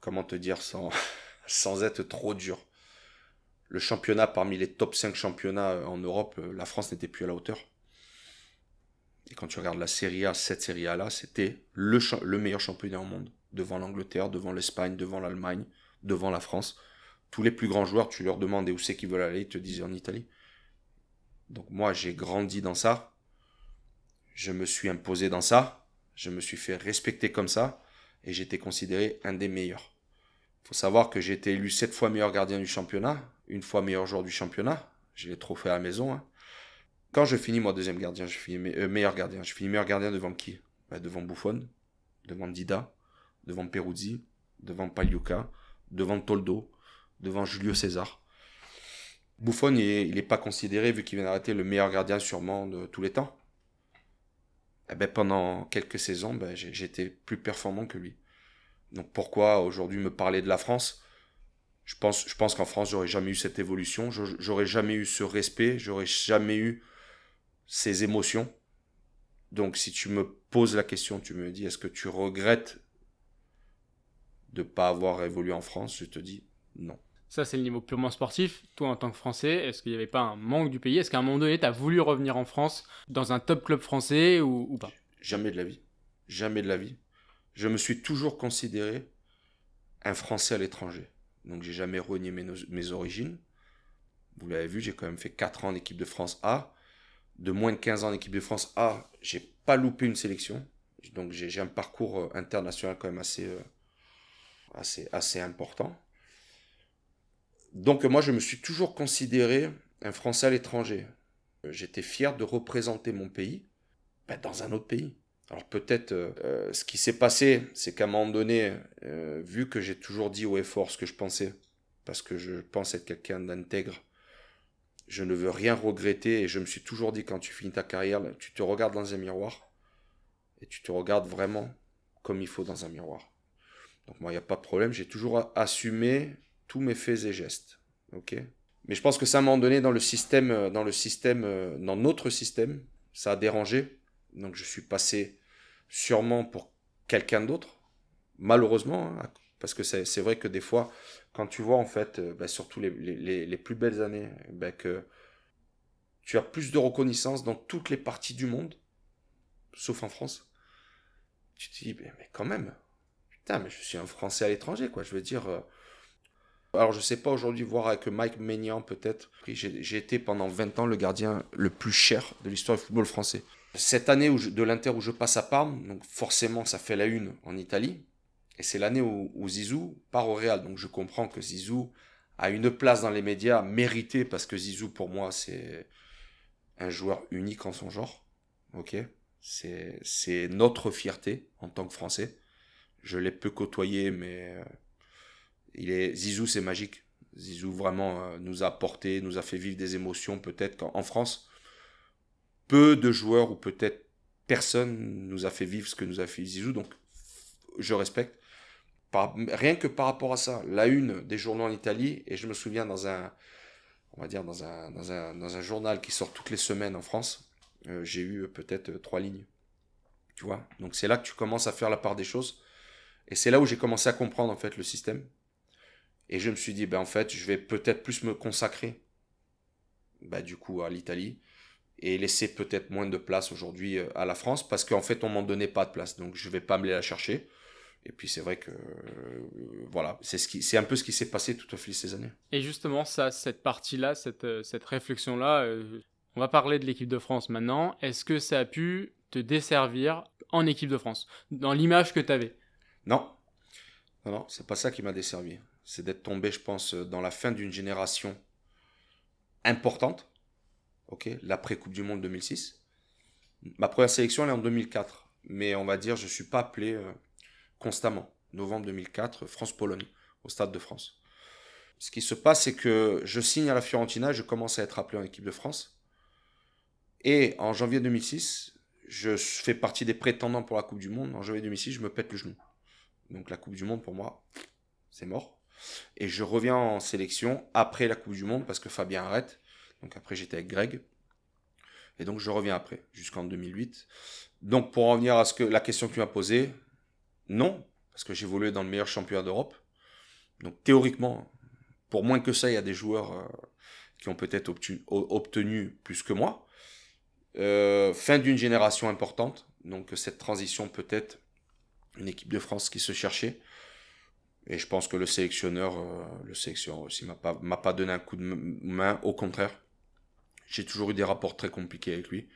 Comment te dire sans être trop dur? Le championnat, parmi les top 5 championnats en Europe, la France n'était plus à la hauteur. Et quand tu regardes la Serie A, cette Serie A-là, c'était le meilleur championnat au monde. Devant l'Angleterre, devant l'Espagne, devant l'Allemagne, devant la France. Tous les plus grands joueurs, tu leur demandes où c'est qu'ils veulent aller, ils te disaient en Italie. Donc moi, j'ai grandi dans ça. Je me suis imposé dans ça. Je me suis fait respecter comme ça. Et j'étais considéré un des meilleurs. Il faut savoir que j'ai été élu 7 fois meilleur gardien du championnat, une fois meilleur joueur du championnat. J'ai les trophées à la maison. Hein. Quand je finis, moi, deuxième gardien, je finis meilleur gardien. Je finis meilleur gardien devant qui? Bah, devant Buffon, devant Dida, devant Peruzzi, devant Pagliuca, devant Toldo, devant Julio César. Buffon, il n'est pas considéré, vu qu'il vient d'arrêter, le meilleur gardien sûrement de tous les temps. Eh ben, pendant quelques saisons, ben, j'étais plus performant que lui. Donc pourquoi aujourd'hui me parler de la France? Je pense qu'en France, j'aurais jamais eu cette évolution, j'aurais jamais eu ce respect, j'aurais jamais eu ces émotions. Donc si tu me poses la question, tu me dis, est-ce que tu regrettes de ne pas avoir évolué en France? Je te dis non. Ça, c'est le niveau purement sportif. Toi, en tant que Français, est-ce qu'il n'y avait pas un manque du pays? Est-ce qu'à un moment donné, tu as voulu revenir en France dans un top club français ou pas? Jamais de la vie. Jamais de la vie. Je me suis toujours considéré un Français à l'étranger. Donc, j'ai jamais renié mes origines. Vous l'avez vu, j'ai quand même fait 4 ans en équipe de France A. De moins de 15 ans en équipe de France A, j'ai pas loupé une sélection. Donc, j'ai un parcours international quand même assez important. Donc, moi, je me suis toujours considéré un Français à l'étranger. J'étais fier de représenter mon pays dans un autre pays. Alors peut-être, ce qui s'est passé, c'est qu'à un moment donné, vu que j'ai toujours dit haut et fort ce que je pensais, parce que je pense être quelqu'un d'intègre, je ne veux rien regretter, et je me suis toujours dit, quand tu finis ta carrière, là, tu te regardes dans un miroir, et tu te regardes vraiment comme il faut dans un miroir. Donc moi, il n'y a pas de problème, j'ai toujours assumé tous mes faits et gestes. Okay ? Mais je pense que ça, à un moment donné, dans notre système, ça a dérangé. Donc je suis passé sûrement pour quelqu'un d'autre, malheureusement, hein, parce que c'est vrai que des fois, quand tu vois en fait, surtout les plus belles années, que tu as plus de reconnaissance dans toutes les parties du monde, sauf en France, tu te dis, mais quand même, putain, mais je suis un Français à l'étranger, quoi, je veux dire... Alors je sais pas aujourd'hui, voir avec Mike Maignan peut-être, j'ai été pendant 20 ans le gardien le plus cher de l'histoire du football français. Cette année de l'Inter où je passe à Parme, donc forcément ça fait la une en Italie, et c'est l'année où Zizou part au Real, donc je comprends que Zizou a une place dans les médias méritée, parce que Zizou pour moi c'est un joueur unique en son genre, ok, c'est notre fierté en tant que Français, je l'ai peu côtoyé mais Zizou c'est magique, Zizou vraiment nous a apporté, nous a fait vivre des émotions peut-être qu'en France... Peu de joueurs ou peut-être personne nous a fait vivre ce que nous a fait Zizou, donc je respecte. Rien que par rapport à ça, la une des journaux en Italie, et je me souviens dans un journal qui sort toutes les semaines en France, j'ai eu peut-être 3 lignes, tu vois. Donc c'est là que tu commences à faire la part des choses, et c'est là où j'ai commencé à comprendre en fait le système, et je me suis dit en fait je vais peut-être plus me consacrer, du coup à l'Italie. Et laisser peut-être moins de place aujourd'hui à la France, parce qu'en fait, on ne m'en donnait pas de place. Donc, je ne vais pas me la chercher. Et puis c'est vrai que voilà, c'est un peu ce qui s'est passé tout au fil de ces années. Et justement ça, cette partie-là, cette réflexion-là, on va parler de l'équipe de France maintenant. Est-ce que ça a pu te desservir en équipe de France, dans l'image que tu avais? Non, c'est pas ça qui m'a desservi. C'est d'être tombé, je pense, dans la fin d'une génération importante. Ok, l'après Coupe du Monde 2006. Ma première sélection, elle est en 2004. Mais on va dire, je ne suis pas appelé constamment. Novembre 2004, France-Pologne, au Stade de France. Ce qui se passe, c'est que je signe à la Fiorentina, je commence à être appelé en équipe de France. Et en janvier 2006, je fais partie des prétendants pour la Coupe du Monde. En janvier 2006, je me pète le genou. Donc la Coupe du Monde, pour moi, c'est mort. Et je reviens en sélection après la Coupe du Monde, parce que Fabien arrête. Donc après, j'étais avec Greg. Et donc, je reviens après, jusqu'en 2008. Donc, pour en venir à la question que tu m'as posée, non, parce que j'évoluais dans le meilleur championnat d'Europe. Donc, théoriquement, pour moins que ça, il y a des joueurs qui ont peut-être obtenu plus que moi. Fin d'une génération importante. Donc, cette transition, peut-être, une équipe de France qui se cherchait. Et je pense que le sélectionneur aussi m'a pas donné un coup de main, au contraire. J'ai toujours eu des rapports très compliqués avec lui.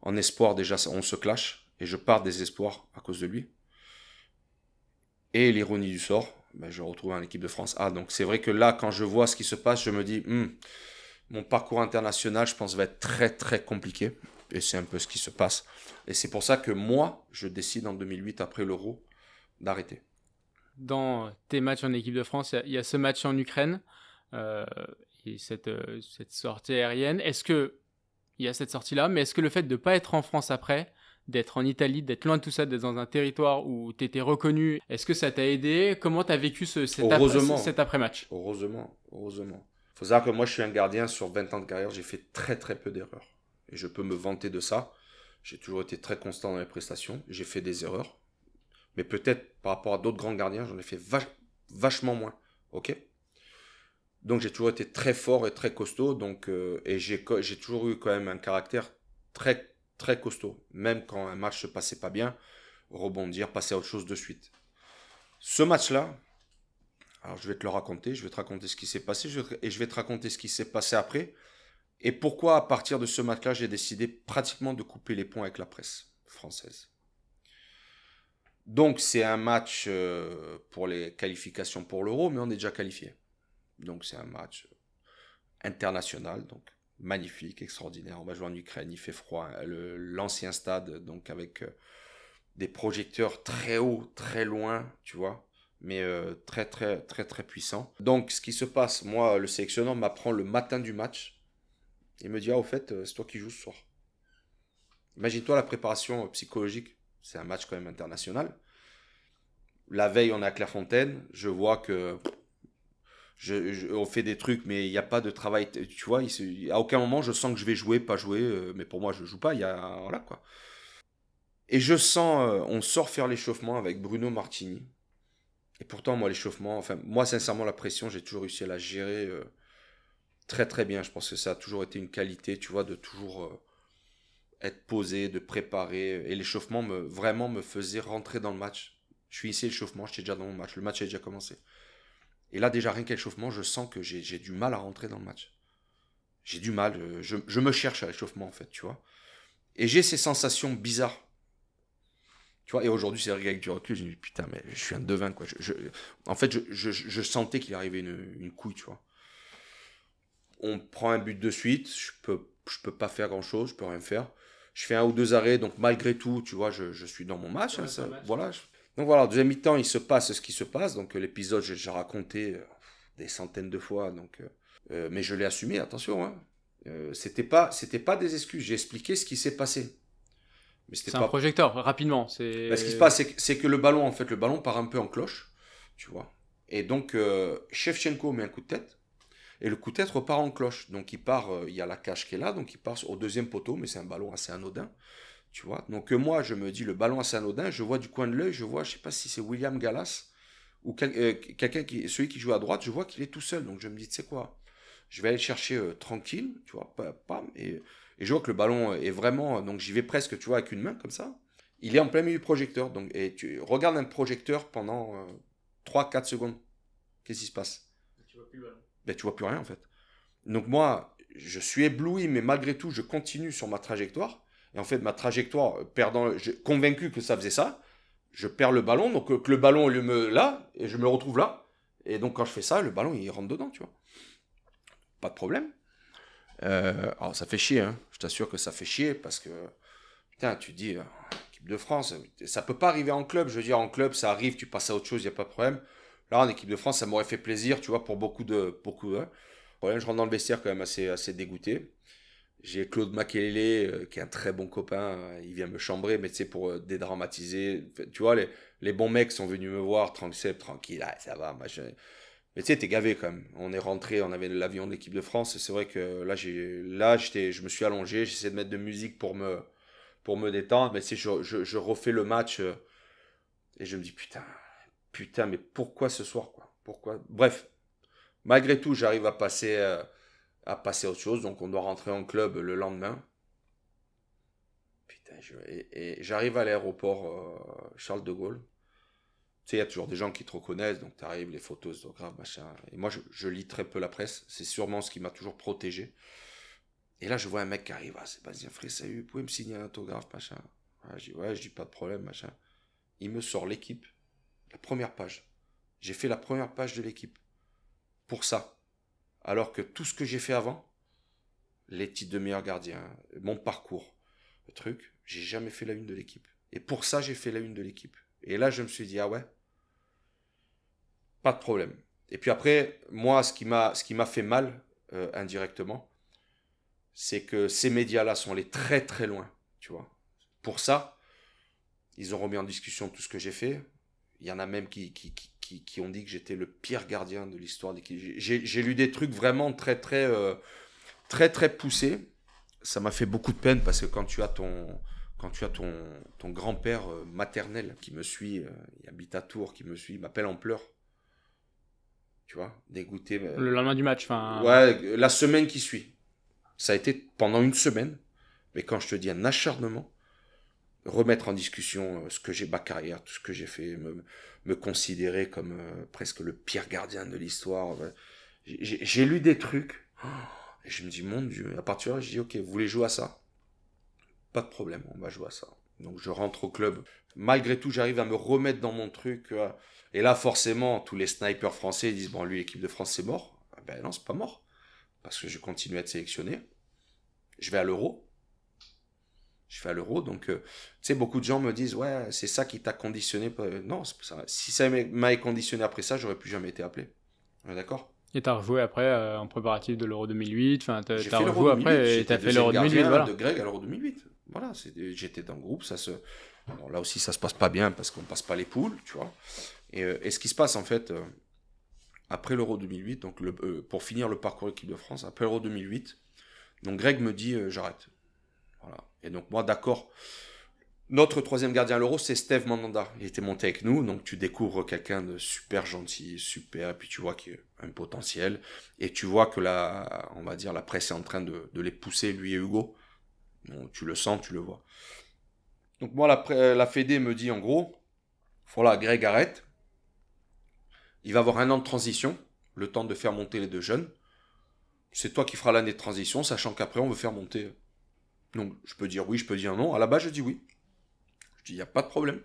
En espoir, déjà, on se clash. Et je pars des espoirs à cause de lui. Et l'ironie du sort, je retrouve en équipe de France. Ah, donc c'est vrai que là, quand je vois ce qui se passe, je me dis, mon parcours international, je pense, va être très, très compliqué. Et c'est un peu ce qui se passe. Et c'est pour ça que moi, je décide en 2008, après l'Euro, d'arrêter. Dans tes matchs en équipe de France, il y a ce match en Ukraine. Et cette sortie aérienne, est-ce que il y a cette sortie-là, mais est-ce que le fait de ne pas être en France après, d'être en Italie, d'être loin de tout ça, d'être dans un territoire où tu étais reconnu, est-ce que ça t'a aidé? Comment tu as vécu cet après-match? Heureusement. Il faut savoir que moi, je suis un gardien sur 20 ans de carrière, j'ai fait très très peu d'erreurs. Et je peux me vanter de ça. J'ai toujours été très constant dans mes prestations, j'ai fait des erreurs. Mais peut-être par rapport à d'autres grands gardiens, j'en ai fait vachement moins. Ok ? Donc, j'ai toujours été très fort et très costaud. Donc, et j'ai toujours eu quand même un caractère très, très costaud. Même quand un match ne se passait pas bien, rebondir, passer à autre chose de suite. Ce match-là, alors je vais te le raconter. Je vais te raconter ce qui s'est passé et je vais te raconter ce qui s'est passé après. Et pourquoi, à partir de ce match-là, j'ai décidé pratiquement de couper les ponts avec la presse française. Donc, c'est un match pour les qualifications pour l'Euro, mais on est déjà qualifié. Donc, c'est un match international, donc magnifique, extraordinaire. On va jouer en Ukraine, il fait froid. L'ancien stade, donc avec des projecteurs très haut, très loin, tu vois, mais très, très, très, très puissant. Donc, ce qui se passe, moi, le sélectionneur m'apprend le matin du match. Il me dit, ah, au fait, c'est toi qui joues ce soir. Imagine-toi la préparation psychologique. C'est un match quand même international. La veille, on est à Clairefontaine. Je vois que... on fait des trucs, mais il n'y a pas de travail, tu vois, à aucun moment je sens que je vais jouer, pas jouer, mais pour moi je ne joue pas, voilà quoi. Et je sens, on sort faire l'échauffement avec Bruno Martini, et pourtant moi l'échauffement, moi sincèrement la pression, j'ai toujours réussi à la gérer très très bien, je pense que ça a toujours été une qualité, tu vois, de toujours être posé, de préparer, et l'échauffement vraiment me faisait rentrer dans le match. Je suis ici l'échauffement, j'étais déjà dans mon match, le match a déjà commencé. Et là, déjà, rien qu'échauffement, je sens que j'ai du mal à rentrer dans le match. J'ai du mal. Je me cherche à l'échauffement, en fait, tu vois. Et j'ai ces sensations bizarres. Tu vois, et aujourd'hui, c'est vrai qu'avec du recul, je me dis, putain, mais je suis un devin, quoi. En fait, je sentais qu'il arrivait une couille, tu vois. On prend un but de suite. Je peux pas faire grand-chose. Je peux rien faire. Je fais un ou deux arrêts. Donc, malgré tout, tu vois, je suis dans mon match. Hein, ça, voilà, donc voilà, deuxième mi-temps, il se passe ce qui se passe. Donc l'épisode, j'ai raconté des centaines de fois. Donc, mais je l'ai assumé, attention. Hein. C'était pas des excuses. J'ai expliqué ce qui s'est passé. Mais c'était un projecteur, rapidement. Ce qui se passe, c'est que le ballon part un peu en cloche. Tu vois. Et donc, Shevchenko met un coup de tête. Et le coup de tête repart en cloche. Donc il y a la cage qui est là. Donc il part au deuxième poteau. Mais c'est un ballon assez anodin. Tu vois, donc moi, je me dis, le ballon assez anodin, je vois du coin de l'œil, je ne sais pas si c'est William Gallas ou celui qui joue à droite, je vois qu'il est tout seul. Donc, je me dis, tu sais quoi, je vais aller le chercher tranquille, tu vois, pam, et je vois que le ballon est vraiment... Donc, j'y vais presque, tu vois, avec une main, comme ça. il est en plein milieu du projecteur. Donc, et tu regardes un projecteur pendant 3-4 secondes. Qu'est-ce qui se passe? Tu vois plus le ballon. Ben, tu vois plus rien en fait. Donc moi, je suis ébloui, mais malgré tout, je continue sur ma trajectoire. Et en fait, ma trajectoire, convaincu que ça faisait ça, je perds le ballon. Donc que le ballon, il me là, et je me le retrouve là. Et donc quand je fais ça, le ballon, il rentre dedans, tu vois. Pas de problème. Alors ça fait chier, hein. Je t'assure que ça fait chier parce que, putain, tu dis, équipe de France, ça peut pas arriver en club. Je veux dire, en club, ça arrive, tu passes à autre chose, il n'y a pas de problème. Là, en équipe de France, ça m'aurait fait plaisir, tu vois, pour beaucoup de hein. Problème, je rentre dans le vestiaire quand même assez dégoûté. J'ai Claude Makelele, qui est un très bon copain, il vient me chambrer, mais tu sais, pour dédramatiser. Tu vois, les bons mecs sont venus me voir, tranquille, ah, ça va, machin. Mais tu sais, t'es gavé quand même. On est rentré, on avait l'avion de l'équipe de France, et c'est vrai que là, je me suis allongé, j'essaie de mettre de musique pour me détendre, mais tu sais, je refais le match, et je me dis, putain, mais pourquoi ce soir, quoi? Pourquoi? Bref, malgré tout, j'arrive à passer à autre chose, donc on doit rentrer en club le lendemain. Putain, et j'arrive à l'aéroport Charles de Gaulle. Tu sais, il y a toujours des gens qui te reconnaissent, donc tu arrives, les photos, autographes, machin. Et moi, je lis très peu la presse, c'est sûrement ce qui m'a toujours protégé. Et là, je vois un mec qui arrive, ah, Sébastien Frey, salut, vous pouvez me signer un autographe, machin. Ah, je dis pas de problème, machin. Il me sort l'équipe, la première page. J'ai fait la première page de l'équipe. Pour ça. Alors que tout ce que j'ai fait avant, les titres de meilleur gardien, mon parcours, le truc, j'ai jamais fait la une de l'équipe. Et pour ça, j'ai fait la une de l'équipe. Et là, je me suis dit, ah ouais, pas de problème. Et puis après, moi, ce qui m'a fait mal, indirectement, c'est que ces médias-là sont allés très très loin, tu vois. Pour ça, ils ont remis en discussion tout ce que j'ai fait. Il y en a même qui ont dit que j'étais le pire gardien de l'histoire. J'ai lu des trucs vraiment très, très poussés. Ça m'a fait beaucoup de peine parce que quand tu as ton grand-père maternel qui me suit, il habite à Tours, qui me suit, il m'appelle en pleurs. Tu vois, dégoûté. Le lendemain du match. Fin... Ouais, la semaine qui suit. Ça a été pendant une semaine. Mais quand je te dis un acharnement, remettre en discussion ce que j'ai, ma carrière, tout ce que j'ai fait, me considérer comme presque le pire gardien de l'histoire. J'ai lu des trucs, et je me dis, mon Dieu, à partir de là, je dis, ok, vous voulez jouer à ça? Pas de problème, on va jouer à ça. Donc je rentre au club. Malgré tout, j'arrive à me remettre dans mon truc. Et là, forcément, tous les snipers français disent, bon, lui, l'équipe de France, c'est mort. Ben non, c'est pas mort, parce que je continue à être sélectionné. Je vais à l'Euro. Donc, tu sais, beaucoup de gens me disent, ouais, c'est ça qui t'a conditionné. Non, c'est pas ça. Si ça m'avait conditionné après ça, j'aurais plus jamais été appelé. Ouais, d'accord. Et t'as rejoué après en préparatif de l'Euro 2008. Enfin, t'as rejoué après et t'as fait l'Euro 2008. Voilà. De Greg à l'Euro 2008. Voilà, j'étais dans le groupe. Alors, là aussi, ça se passe pas bien parce qu'on passe pas les poules, tu vois. Et ce qui se passe en fait après l'Euro 2008, donc pour finir le parcours équipe de France, après l'Euro 2008, donc Greg me dit, j'arrête. Voilà. Et donc moi, d'accord, notre troisième gardien à l'Euro, c'est Steve Mandanda. Il était monté avec nous, donc tu découvres quelqu'un de super gentil, super, et puis tu vois qu'il y a un potentiel, et tu vois que la presse est en train de les pousser, lui et Hugo. Bon, tu le sens, tu le vois. Donc moi, la Fédé me dit en gros, voilà, Greg arrête, il va avoir un an de transition, le temps de faire monter les deux jeunes, c'est toi qui feras l'année de transition, sachant qu'après on veut faire monter... Donc, je peux dire oui, je peux dire non. À la base, je dis oui. Je dis, il n'y a pas de problème.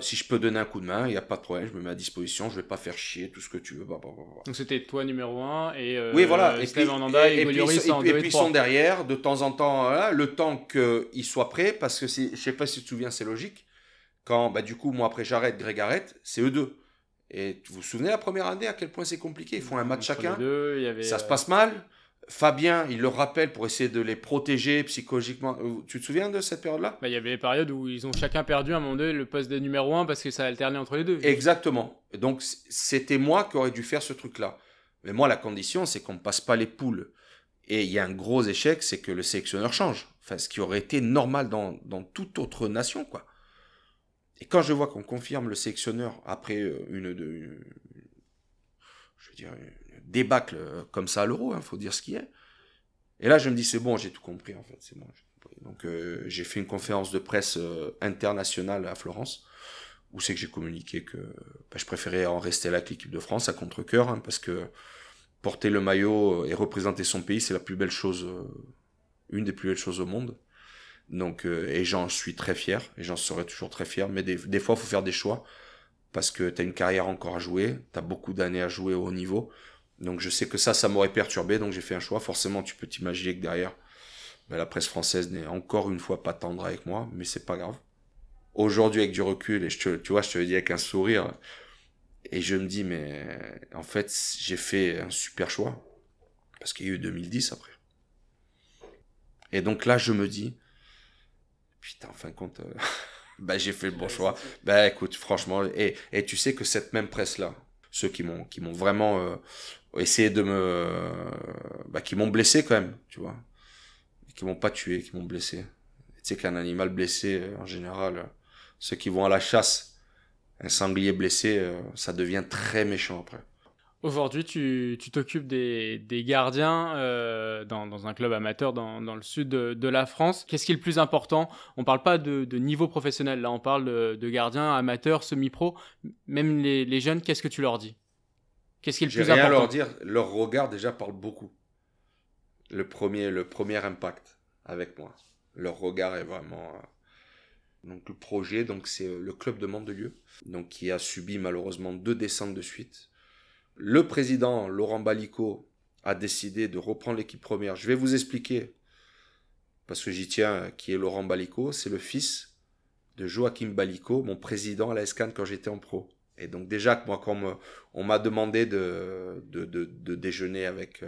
Si je peux donner un coup de main, il n'y a pas de problème. Je me mets à disposition, je ne vais pas faire chier, tout ce que tu veux. Bah. Donc, c'était toi numéro 1 et oui, voilà. Et puis ils sont derrière, de temps en temps, voilà, le temps qu'ils soient prêts. Parce que, je ne sais pas si tu te souviens, c'est logique. Quand, bah, du coup, moi, après, j'arrête, Greg arrête, c'est eux deux. Et vous vous souvenez la première année à quel point c'est compliqué? Ils font un match chacun, deux, ça se passe mal. Fabien, il le rappelle pour essayer de les protéger psychologiquement. Tu te souviens de cette période-là ? Bah, y avait les périodes où ils ont chacun perdu à un moment donné le poste de numéro 1 parce que ça alternait entre les deux. Exactement. Donc, c'était moi qui aurais dû faire ce truc-là. Mais moi, la condition, c'est qu'on ne passe pas les poules. Et il y a un gros échec, c'est que le sélectionneur change. Enfin, ce qui aurait été normal dans toute autre nation, quoi. Et quand je vois qu'on confirme le sélectionneur après une débâcle comme ça à l'Euro, il faut dire ce qu'il y a. Et là, je me dis, c'est bon, j'ai tout compris, en fait. C'est bon, Donc j'ai fait une conférence de presse internationale à Florence, où c'est que j'ai communiqué que je préférais en rester là avec l'équipe de France, à contre-cœur, parce que porter le maillot et représenter son pays, c'est la plus belle chose, une des plus belles choses au monde. Donc, et j'en suis très fier, et j'en serai toujours très fier, mais des fois, il faut faire des choix, parce que tu as une carrière encore à jouer, tu as beaucoup d'années à jouer au haut niveau, donc je sais que ça m'aurait perturbé, donc j'ai fait un choix. Forcément, tu peux t'imaginer que derrière, la presse française n'est encore une fois pas tendre avec moi, mais c'est pas grave. Aujourd'hui, avec du recul, et je te le dis avec un sourire, et je me dis, mais en fait, j'ai fait un super choix, parce qu'il y a eu 2010 après. Et donc là, je me dis, putain, en fin de compte, j'ai fait le bon choix. Écoute, franchement, et tu sais que cette même presse-là, ceux qui m'ont vraiment essayé de me... qui m'ont blessé quand même, tu vois. Qui m'ont pas tué, qui m'ont blessé. Et tu sais qu'un animal blessé, en général, ceux qui vont à la chasse, un sanglier blessé, ça devient très méchant après. Aujourd'hui, tu t'occupes des gardiens dans un club amateur dans le sud de la France. Qu'est-ce qui est le plus important? On ne parle pas de niveau professionnel, là on parle de gardiens amateurs, semi-pro. Même les jeunes, qu'est-ce que tu leur dis? Qu'est-ce qui est le plus important? J'ai rien à leur dire, leur regard déjà parle beaucoup. Le premier impact avec moi. Leur regard est vraiment... Donc le projet, c'est le club de Mandelieu, qui a subi malheureusement 2 descentes de suite. Le président, Laurent Balico, a décidé de reprendre l'équipe première. Je vais vous expliquer, parce que j'y tiens, qui est Laurent Balico. C'est le fils de Joachim Balico, mon président à l'AS Cannes quand j'étais en pro. Et donc déjà, moi, quand on m'a demandé de déjeuner avec...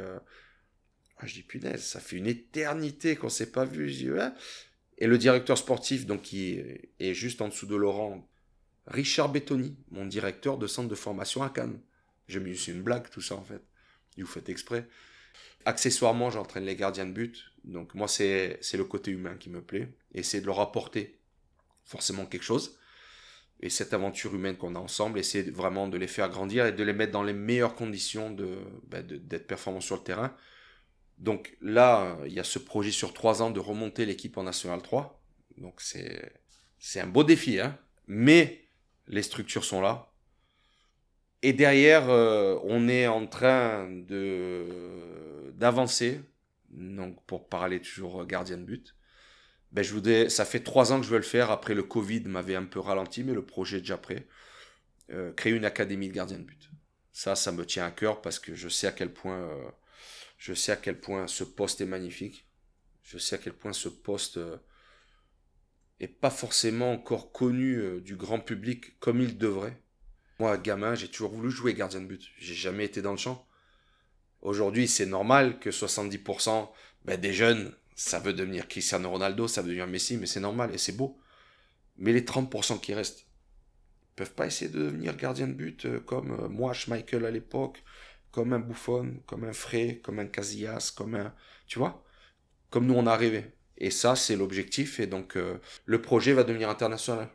je dis, punaise, ça fait une éternité qu'on ne s'est pas vu. Je dis, ouais. Et le directeur sportif, qui est juste en dessous de Laurent, Richard Bettoni, mon directeur de centre de formation à Cannes. Je me dis, c'est une blague tout ça en fait. Vous faites exprès. Accessoirement, j'entraîne les gardiens de but. Donc moi, c'est le côté humain qui me plaît. Et c'est de leur apporter forcément quelque chose. Et cette aventure humaine qu'on a ensemble, c'est vraiment de les faire grandir et de les mettre dans les meilleures conditions d'être performants sur le terrain. Donc là, il y a ce projet sur 3 ans de remonter l'équipe en National 3. Donc c'est un beau défi. Mais les structures sont là. Et derrière, on est en train d'avancer. Donc, pour parler toujours gardien de but, je voudrais, ça fait 3 ans que je veux le faire. Après, le Covid m'avait un peu ralenti, mais le projet est déjà prêt. Créer une académie de gardien de but. Ça me tient à cœur parce que je sais à quel point ce poste est magnifique. Je sais à quel point ce poste est pas forcément encore connu du grand public comme il devrait. Moi, gamin, j'ai toujours voulu jouer gardien de but. J'ai jamais été dans le champ. Aujourd'hui, c'est normal que 70% des jeunes, ça veut devenir Cristiano Ronaldo, ça veut devenir Messi, mais c'est normal et c'est beau. Mais les 30% qui restent, ils peuvent pas essayer de devenir gardien de but comme moi, Schmeichel à l'époque, comme un Buffon, comme un Frey, comme un Casillas, comme un... Tu vois? Comme nous, on a rêvé. Et ça, c'est l'objectif. Et donc, le projet va devenir international.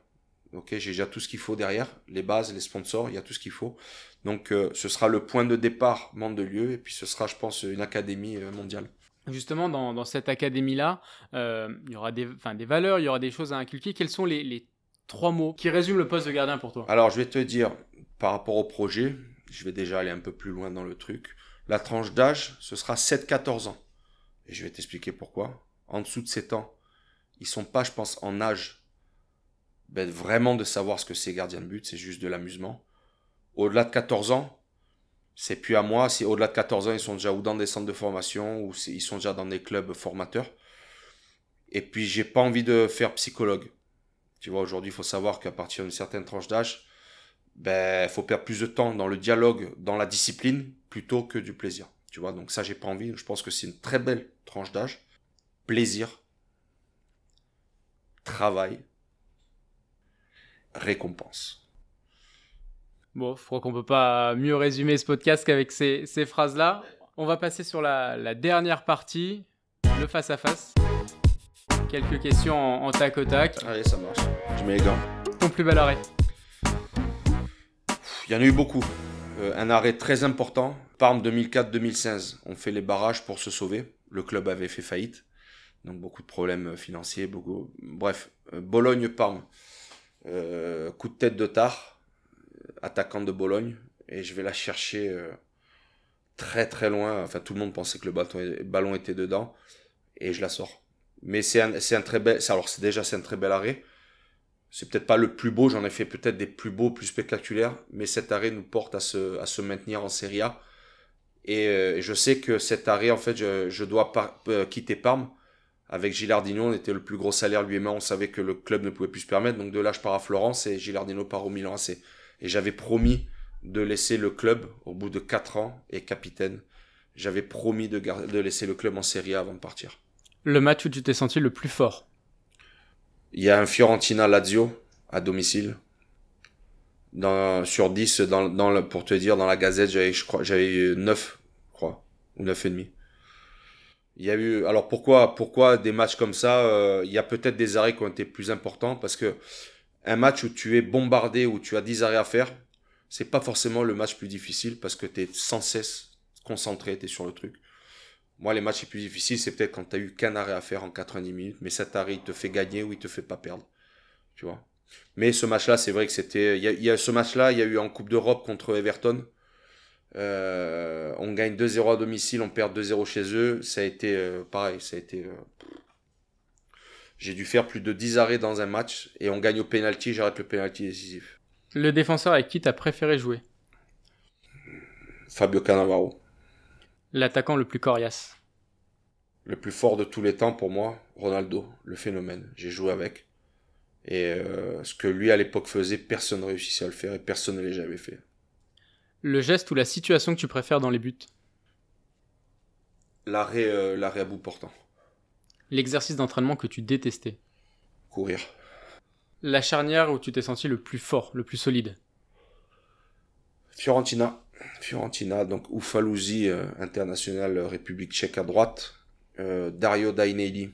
Ok, j'ai déjà tout ce qu'il faut derrière, les bases, les sponsors, il y a tout ce qu'il faut. Donc, ce sera le point de départ Mandelieu, et puis ce sera, je pense, une académie mondiale. Justement, dans cette académie-là, il y aura des valeurs, il y aura des choses à inculquer. Quels sont les 3 mots qui résument le poste de gardien pour toi? Alors, je vais te dire, par rapport au projet, je vais déjà aller un peu plus loin dans le truc. La tranche d'âge, ce sera 7-14 ans. Et je vais t'expliquer pourquoi. En dessous de 7 ans, ils ne sont pas, je pense, en âge vraiment de savoir ce que c'est gardien de but, c'est juste de l'amusement. Au-delà de 14 ans, c'est plus à moi. Si au-delà de 14 ans, ils sont déjà ou dans des centres de formation ou ils sont déjà dans des clubs formateurs. Et puis, j'ai pas envie de faire psychologue. Tu vois, aujourd'hui, il faut savoir qu'à partir d'une certaine tranche d'âge, faut perdre plus de temps dans le dialogue, dans la discipline, plutôt que du plaisir. Tu vois, donc ça, j'ai pas envie. Je pense que c'est une très belle tranche d'âge. Plaisir, travail, récompense. Bon, je crois qu'on ne peut pas mieux résumer ce podcast qu'avec ces phrases-là. On va passer sur la dernière partie, le face-à-face. Quelques questions en tac au tac. Allez, ça marche. Je mets les gants. Ton plus bel arrêt? Il y en a eu beaucoup. Un arrêt très important. Parme 2004-2015. On fait les barrages pour se sauver. Le club avait fait faillite. Donc beaucoup de problèmes financiers, beaucoup... Bref, Bologne-Parme. Coup de tête de tard, attaquant de Bologne, et je vais la chercher très très loin. Enfin, tout le monde pensait que le ballon était dedans, et je la sors. Mais c'est un très bel... Alors déjà, c'est un très bel arrêt. C'est peut-être pas le plus beau, j'en ai fait peut-être des plus beaux, plus spectaculaires, mais cet arrêt nous porte à se maintenir en Serie A. Et je sais que cet arrêt, en fait, je dois quitter Parme. Avec Gilardino, on était le plus gros salaire lui et moi, on savait que le club ne pouvait plus se permettre. Donc de là, je pars à Florence et Gilardino part au Milan AC. Et j'avais promis de laisser le club au bout de 4 ans et capitaine. J'avais promis de laisser le club en Serie A avant de partir. Le match où tu t'es senti le plus fort? Il y a un Fiorentina-Lazio à domicile. Sur 10, pour te dire, dans la Gazette, j'avais eu 9, je crois, ou 9,5. Il y a eu, alors pourquoi des matchs comme ça, il y a peut-être des arrêts qui ont été plus importants, parce que un match où tu es bombardé, où tu as 10 arrêts à faire, c'est pas forcément le match plus difficile, parce que tu es sans cesse concentré, tu es sur le truc. Moi, les matchs les plus difficiles, c'est peut-être quand tu as eu qu'un arrêt à faire en 90 minutes, mais cet arrêt, il te fait gagner ou il te fait pas perdre, tu vois. Mais ce match-là, c'est vrai que c'était, il y a ce match-là, il y a eu en Coupe d'Europe contre Everton. On gagne 2-0 à domicile, on perd 2-0 chez eux. Ça a été pareil, ça a été j'ai dû faire plus de 10 arrêts dans un match et on gagne au penalty, j'arrête le penalty décisif. Le défenseur avec qui t'as préféré jouer? Fabio Cannavaro. L'attaquant le plus coriace? Le plus fort de tous les temps pour moi, Ronaldo, le phénomène. J'ai joué avec. Et ce que lui à l'époque faisait, personne ne réussissait à le faire et personne ne l'a jamais fait. Le geste ou la situation que tu préfères dans les buts? L'arrêt à bout portant. L'exercice d'entraînement que tu détestais? Courir. La charnière où tu t'es senti le plus fort, le plus solide? Fiorentina, donc Ufalusi, international République tchèque à droite. Dario Dainelli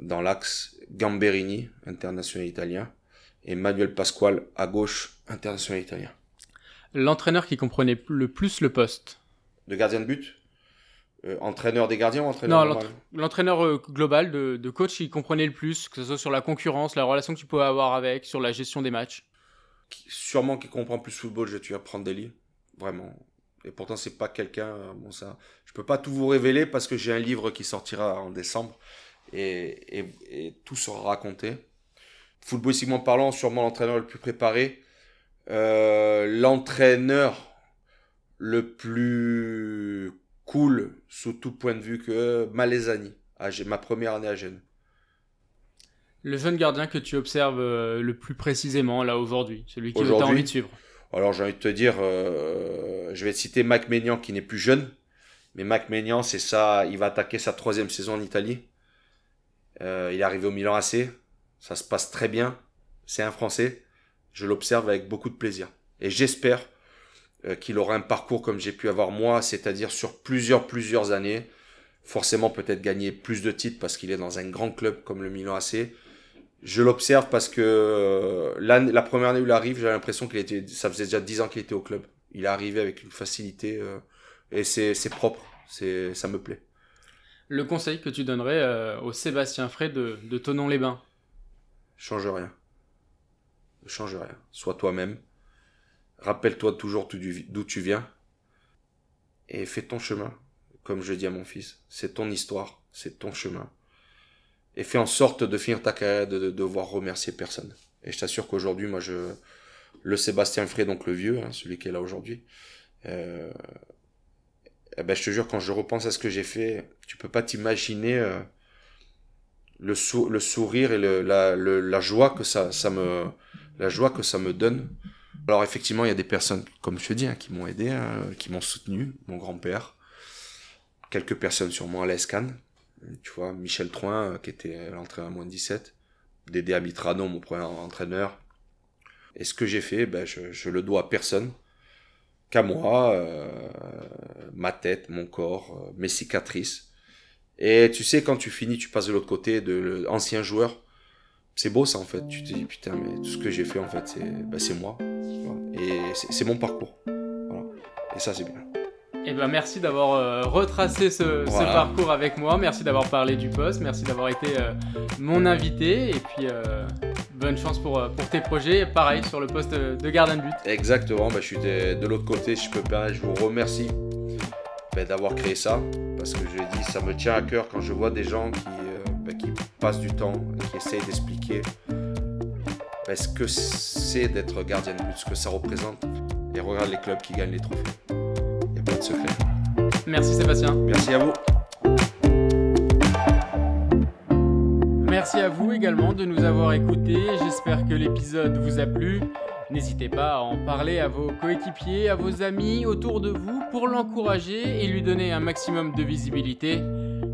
dans l'axe. Gamberini, international italien. Et Manuel Pasquale à gauche, international italien. L'entraîneur qui comprenait le plus le poste? De gardien de but? Entraîneur des gardiens ou entraîneur? Non, l'entraîneur global de coach qui comprenait le plus, que ce soit sur la concurrence, la relation que tu pouvais avoir avec, sur la gestion des matchs. Sûrement qui comprend plus football, je tue à Prandelli. Vraiment. Et pourtant, c'est pas quelqu'un... Bon, ça, je peux pas tout vous révéler parce que j'ai un livre qui sortira en décembre et tout sera raconté. Footballistiquement parlant, sûrement l'entraîneur le plus préparé. L'entraîneur le plus cool sous tout point de vue que Malesani, ma première année à Gênes. Le jeune gardien que tu observes le plus précisément là aujourd'hui, celui que tu as envie de suivre? Alors j'ai envie de te dire, je vais te citer Mike Maignan qui n'est plus jeune, mais Mike Maignan, c'est ça, il va attaquer sa 3e saison en Italie. Il est arrivé au Milan AC, ça se passe très bien, c'est un Français. Je l'observe avec beaucoup de plaisir. Et j'espère qu'il aura un parcours comme j'ai pu avoir moi, c'est-à-dire sur plusieurs années. Forcément, peut-être gagner plus de titres parce qu'il est dans un grand club comme le Milan AC. Je l'observe parce que la première année où il arrive, j'ai l'impression ça faisait déjà 10 ans qu'il était au club. Il est arrivé avec une facilité et c'est propre. Ça me plaît. Le conseil que tu donnerais au Sébastien Frey de Thonon-les-Bains? Change rien. Ne change rien. Sois toi-même. Rappelle-toi toujours d'où tu viens. Et fais ton chemin. Comme je dis à mon fils. C'est ton histoire. C'est ton chemin. Et fais en sorte de finir ta carrière de devoir remercier personne. Et je t'assure qu'aujourd'hui, moi, le Sébastien Frey, donc le vieux, hein, celui qui est là aujourd'hui, je te jure, quand je repense à ce que j'ai fait, tu peux pas t'imaginer... le sourire et la joie que ça me donne. Alors effectivement, il y a des personnes, comme je te dis, hein, qui m'ont aidé, qui m'ont soutenu, mon grand-père, quelques personnes sûrement à l'AS Cannes, tu vois, Michel Troin, qui était l'entraîneur à moins de 17, d'Eddy Abitrano, mon premier entraîneur. Et ce que j'ai fait, je le dois à personne, qu'à moi, ma tête, mon corps, mes cicatrices. Et tu sais, quand tu finis, tu passes de l'autre côté de l'ancien joueur. C'est beau ça en fait. Tu te dis putain, mais tout ce que j'ai fait en fait, c'est moi. Et c'est mon parcours. Voilà. Et ça, c'est bien. Eh ben, merci d'avoir retracé ce parcours avec moi, merci d'avoir parlé du poste, merci d'avoir été mon invité, et puis bonne chance pour tes projets, pareil sur le poste de gardien de but. Exactement, bah, je suis de l'autre côté, si je peux parler, je vous remercie d'avoir créé ça, parce que je dis, ça me tient à cœur quand je vois des gens qui passent du temps, qui essayent d'expliquer ce que c'est d'être gardien de but, ce que ça représente, et regarde les clubs qui gagnent les trophées. Il n'y a pas de secret. Merci Sébastien. Merci à vous. Merci à vous également de nous avoir écoutés. J'espère que l'épisode vous a plu. N'hésitez pas à en parler à vos coéquipiers, à vos amis autour de vous pour l'encourager et lui donner un maximum de visibilité,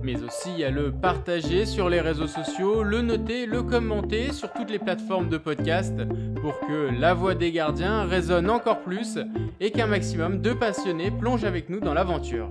mais aussi à le partager sur les réseaux sociaux, le noter, le commenter sur toutes les plateformes de podcast pour que La Voix des gardiens résonne encore plus et qu'un maximum de passionnés plongent avec nous dans l'aventure.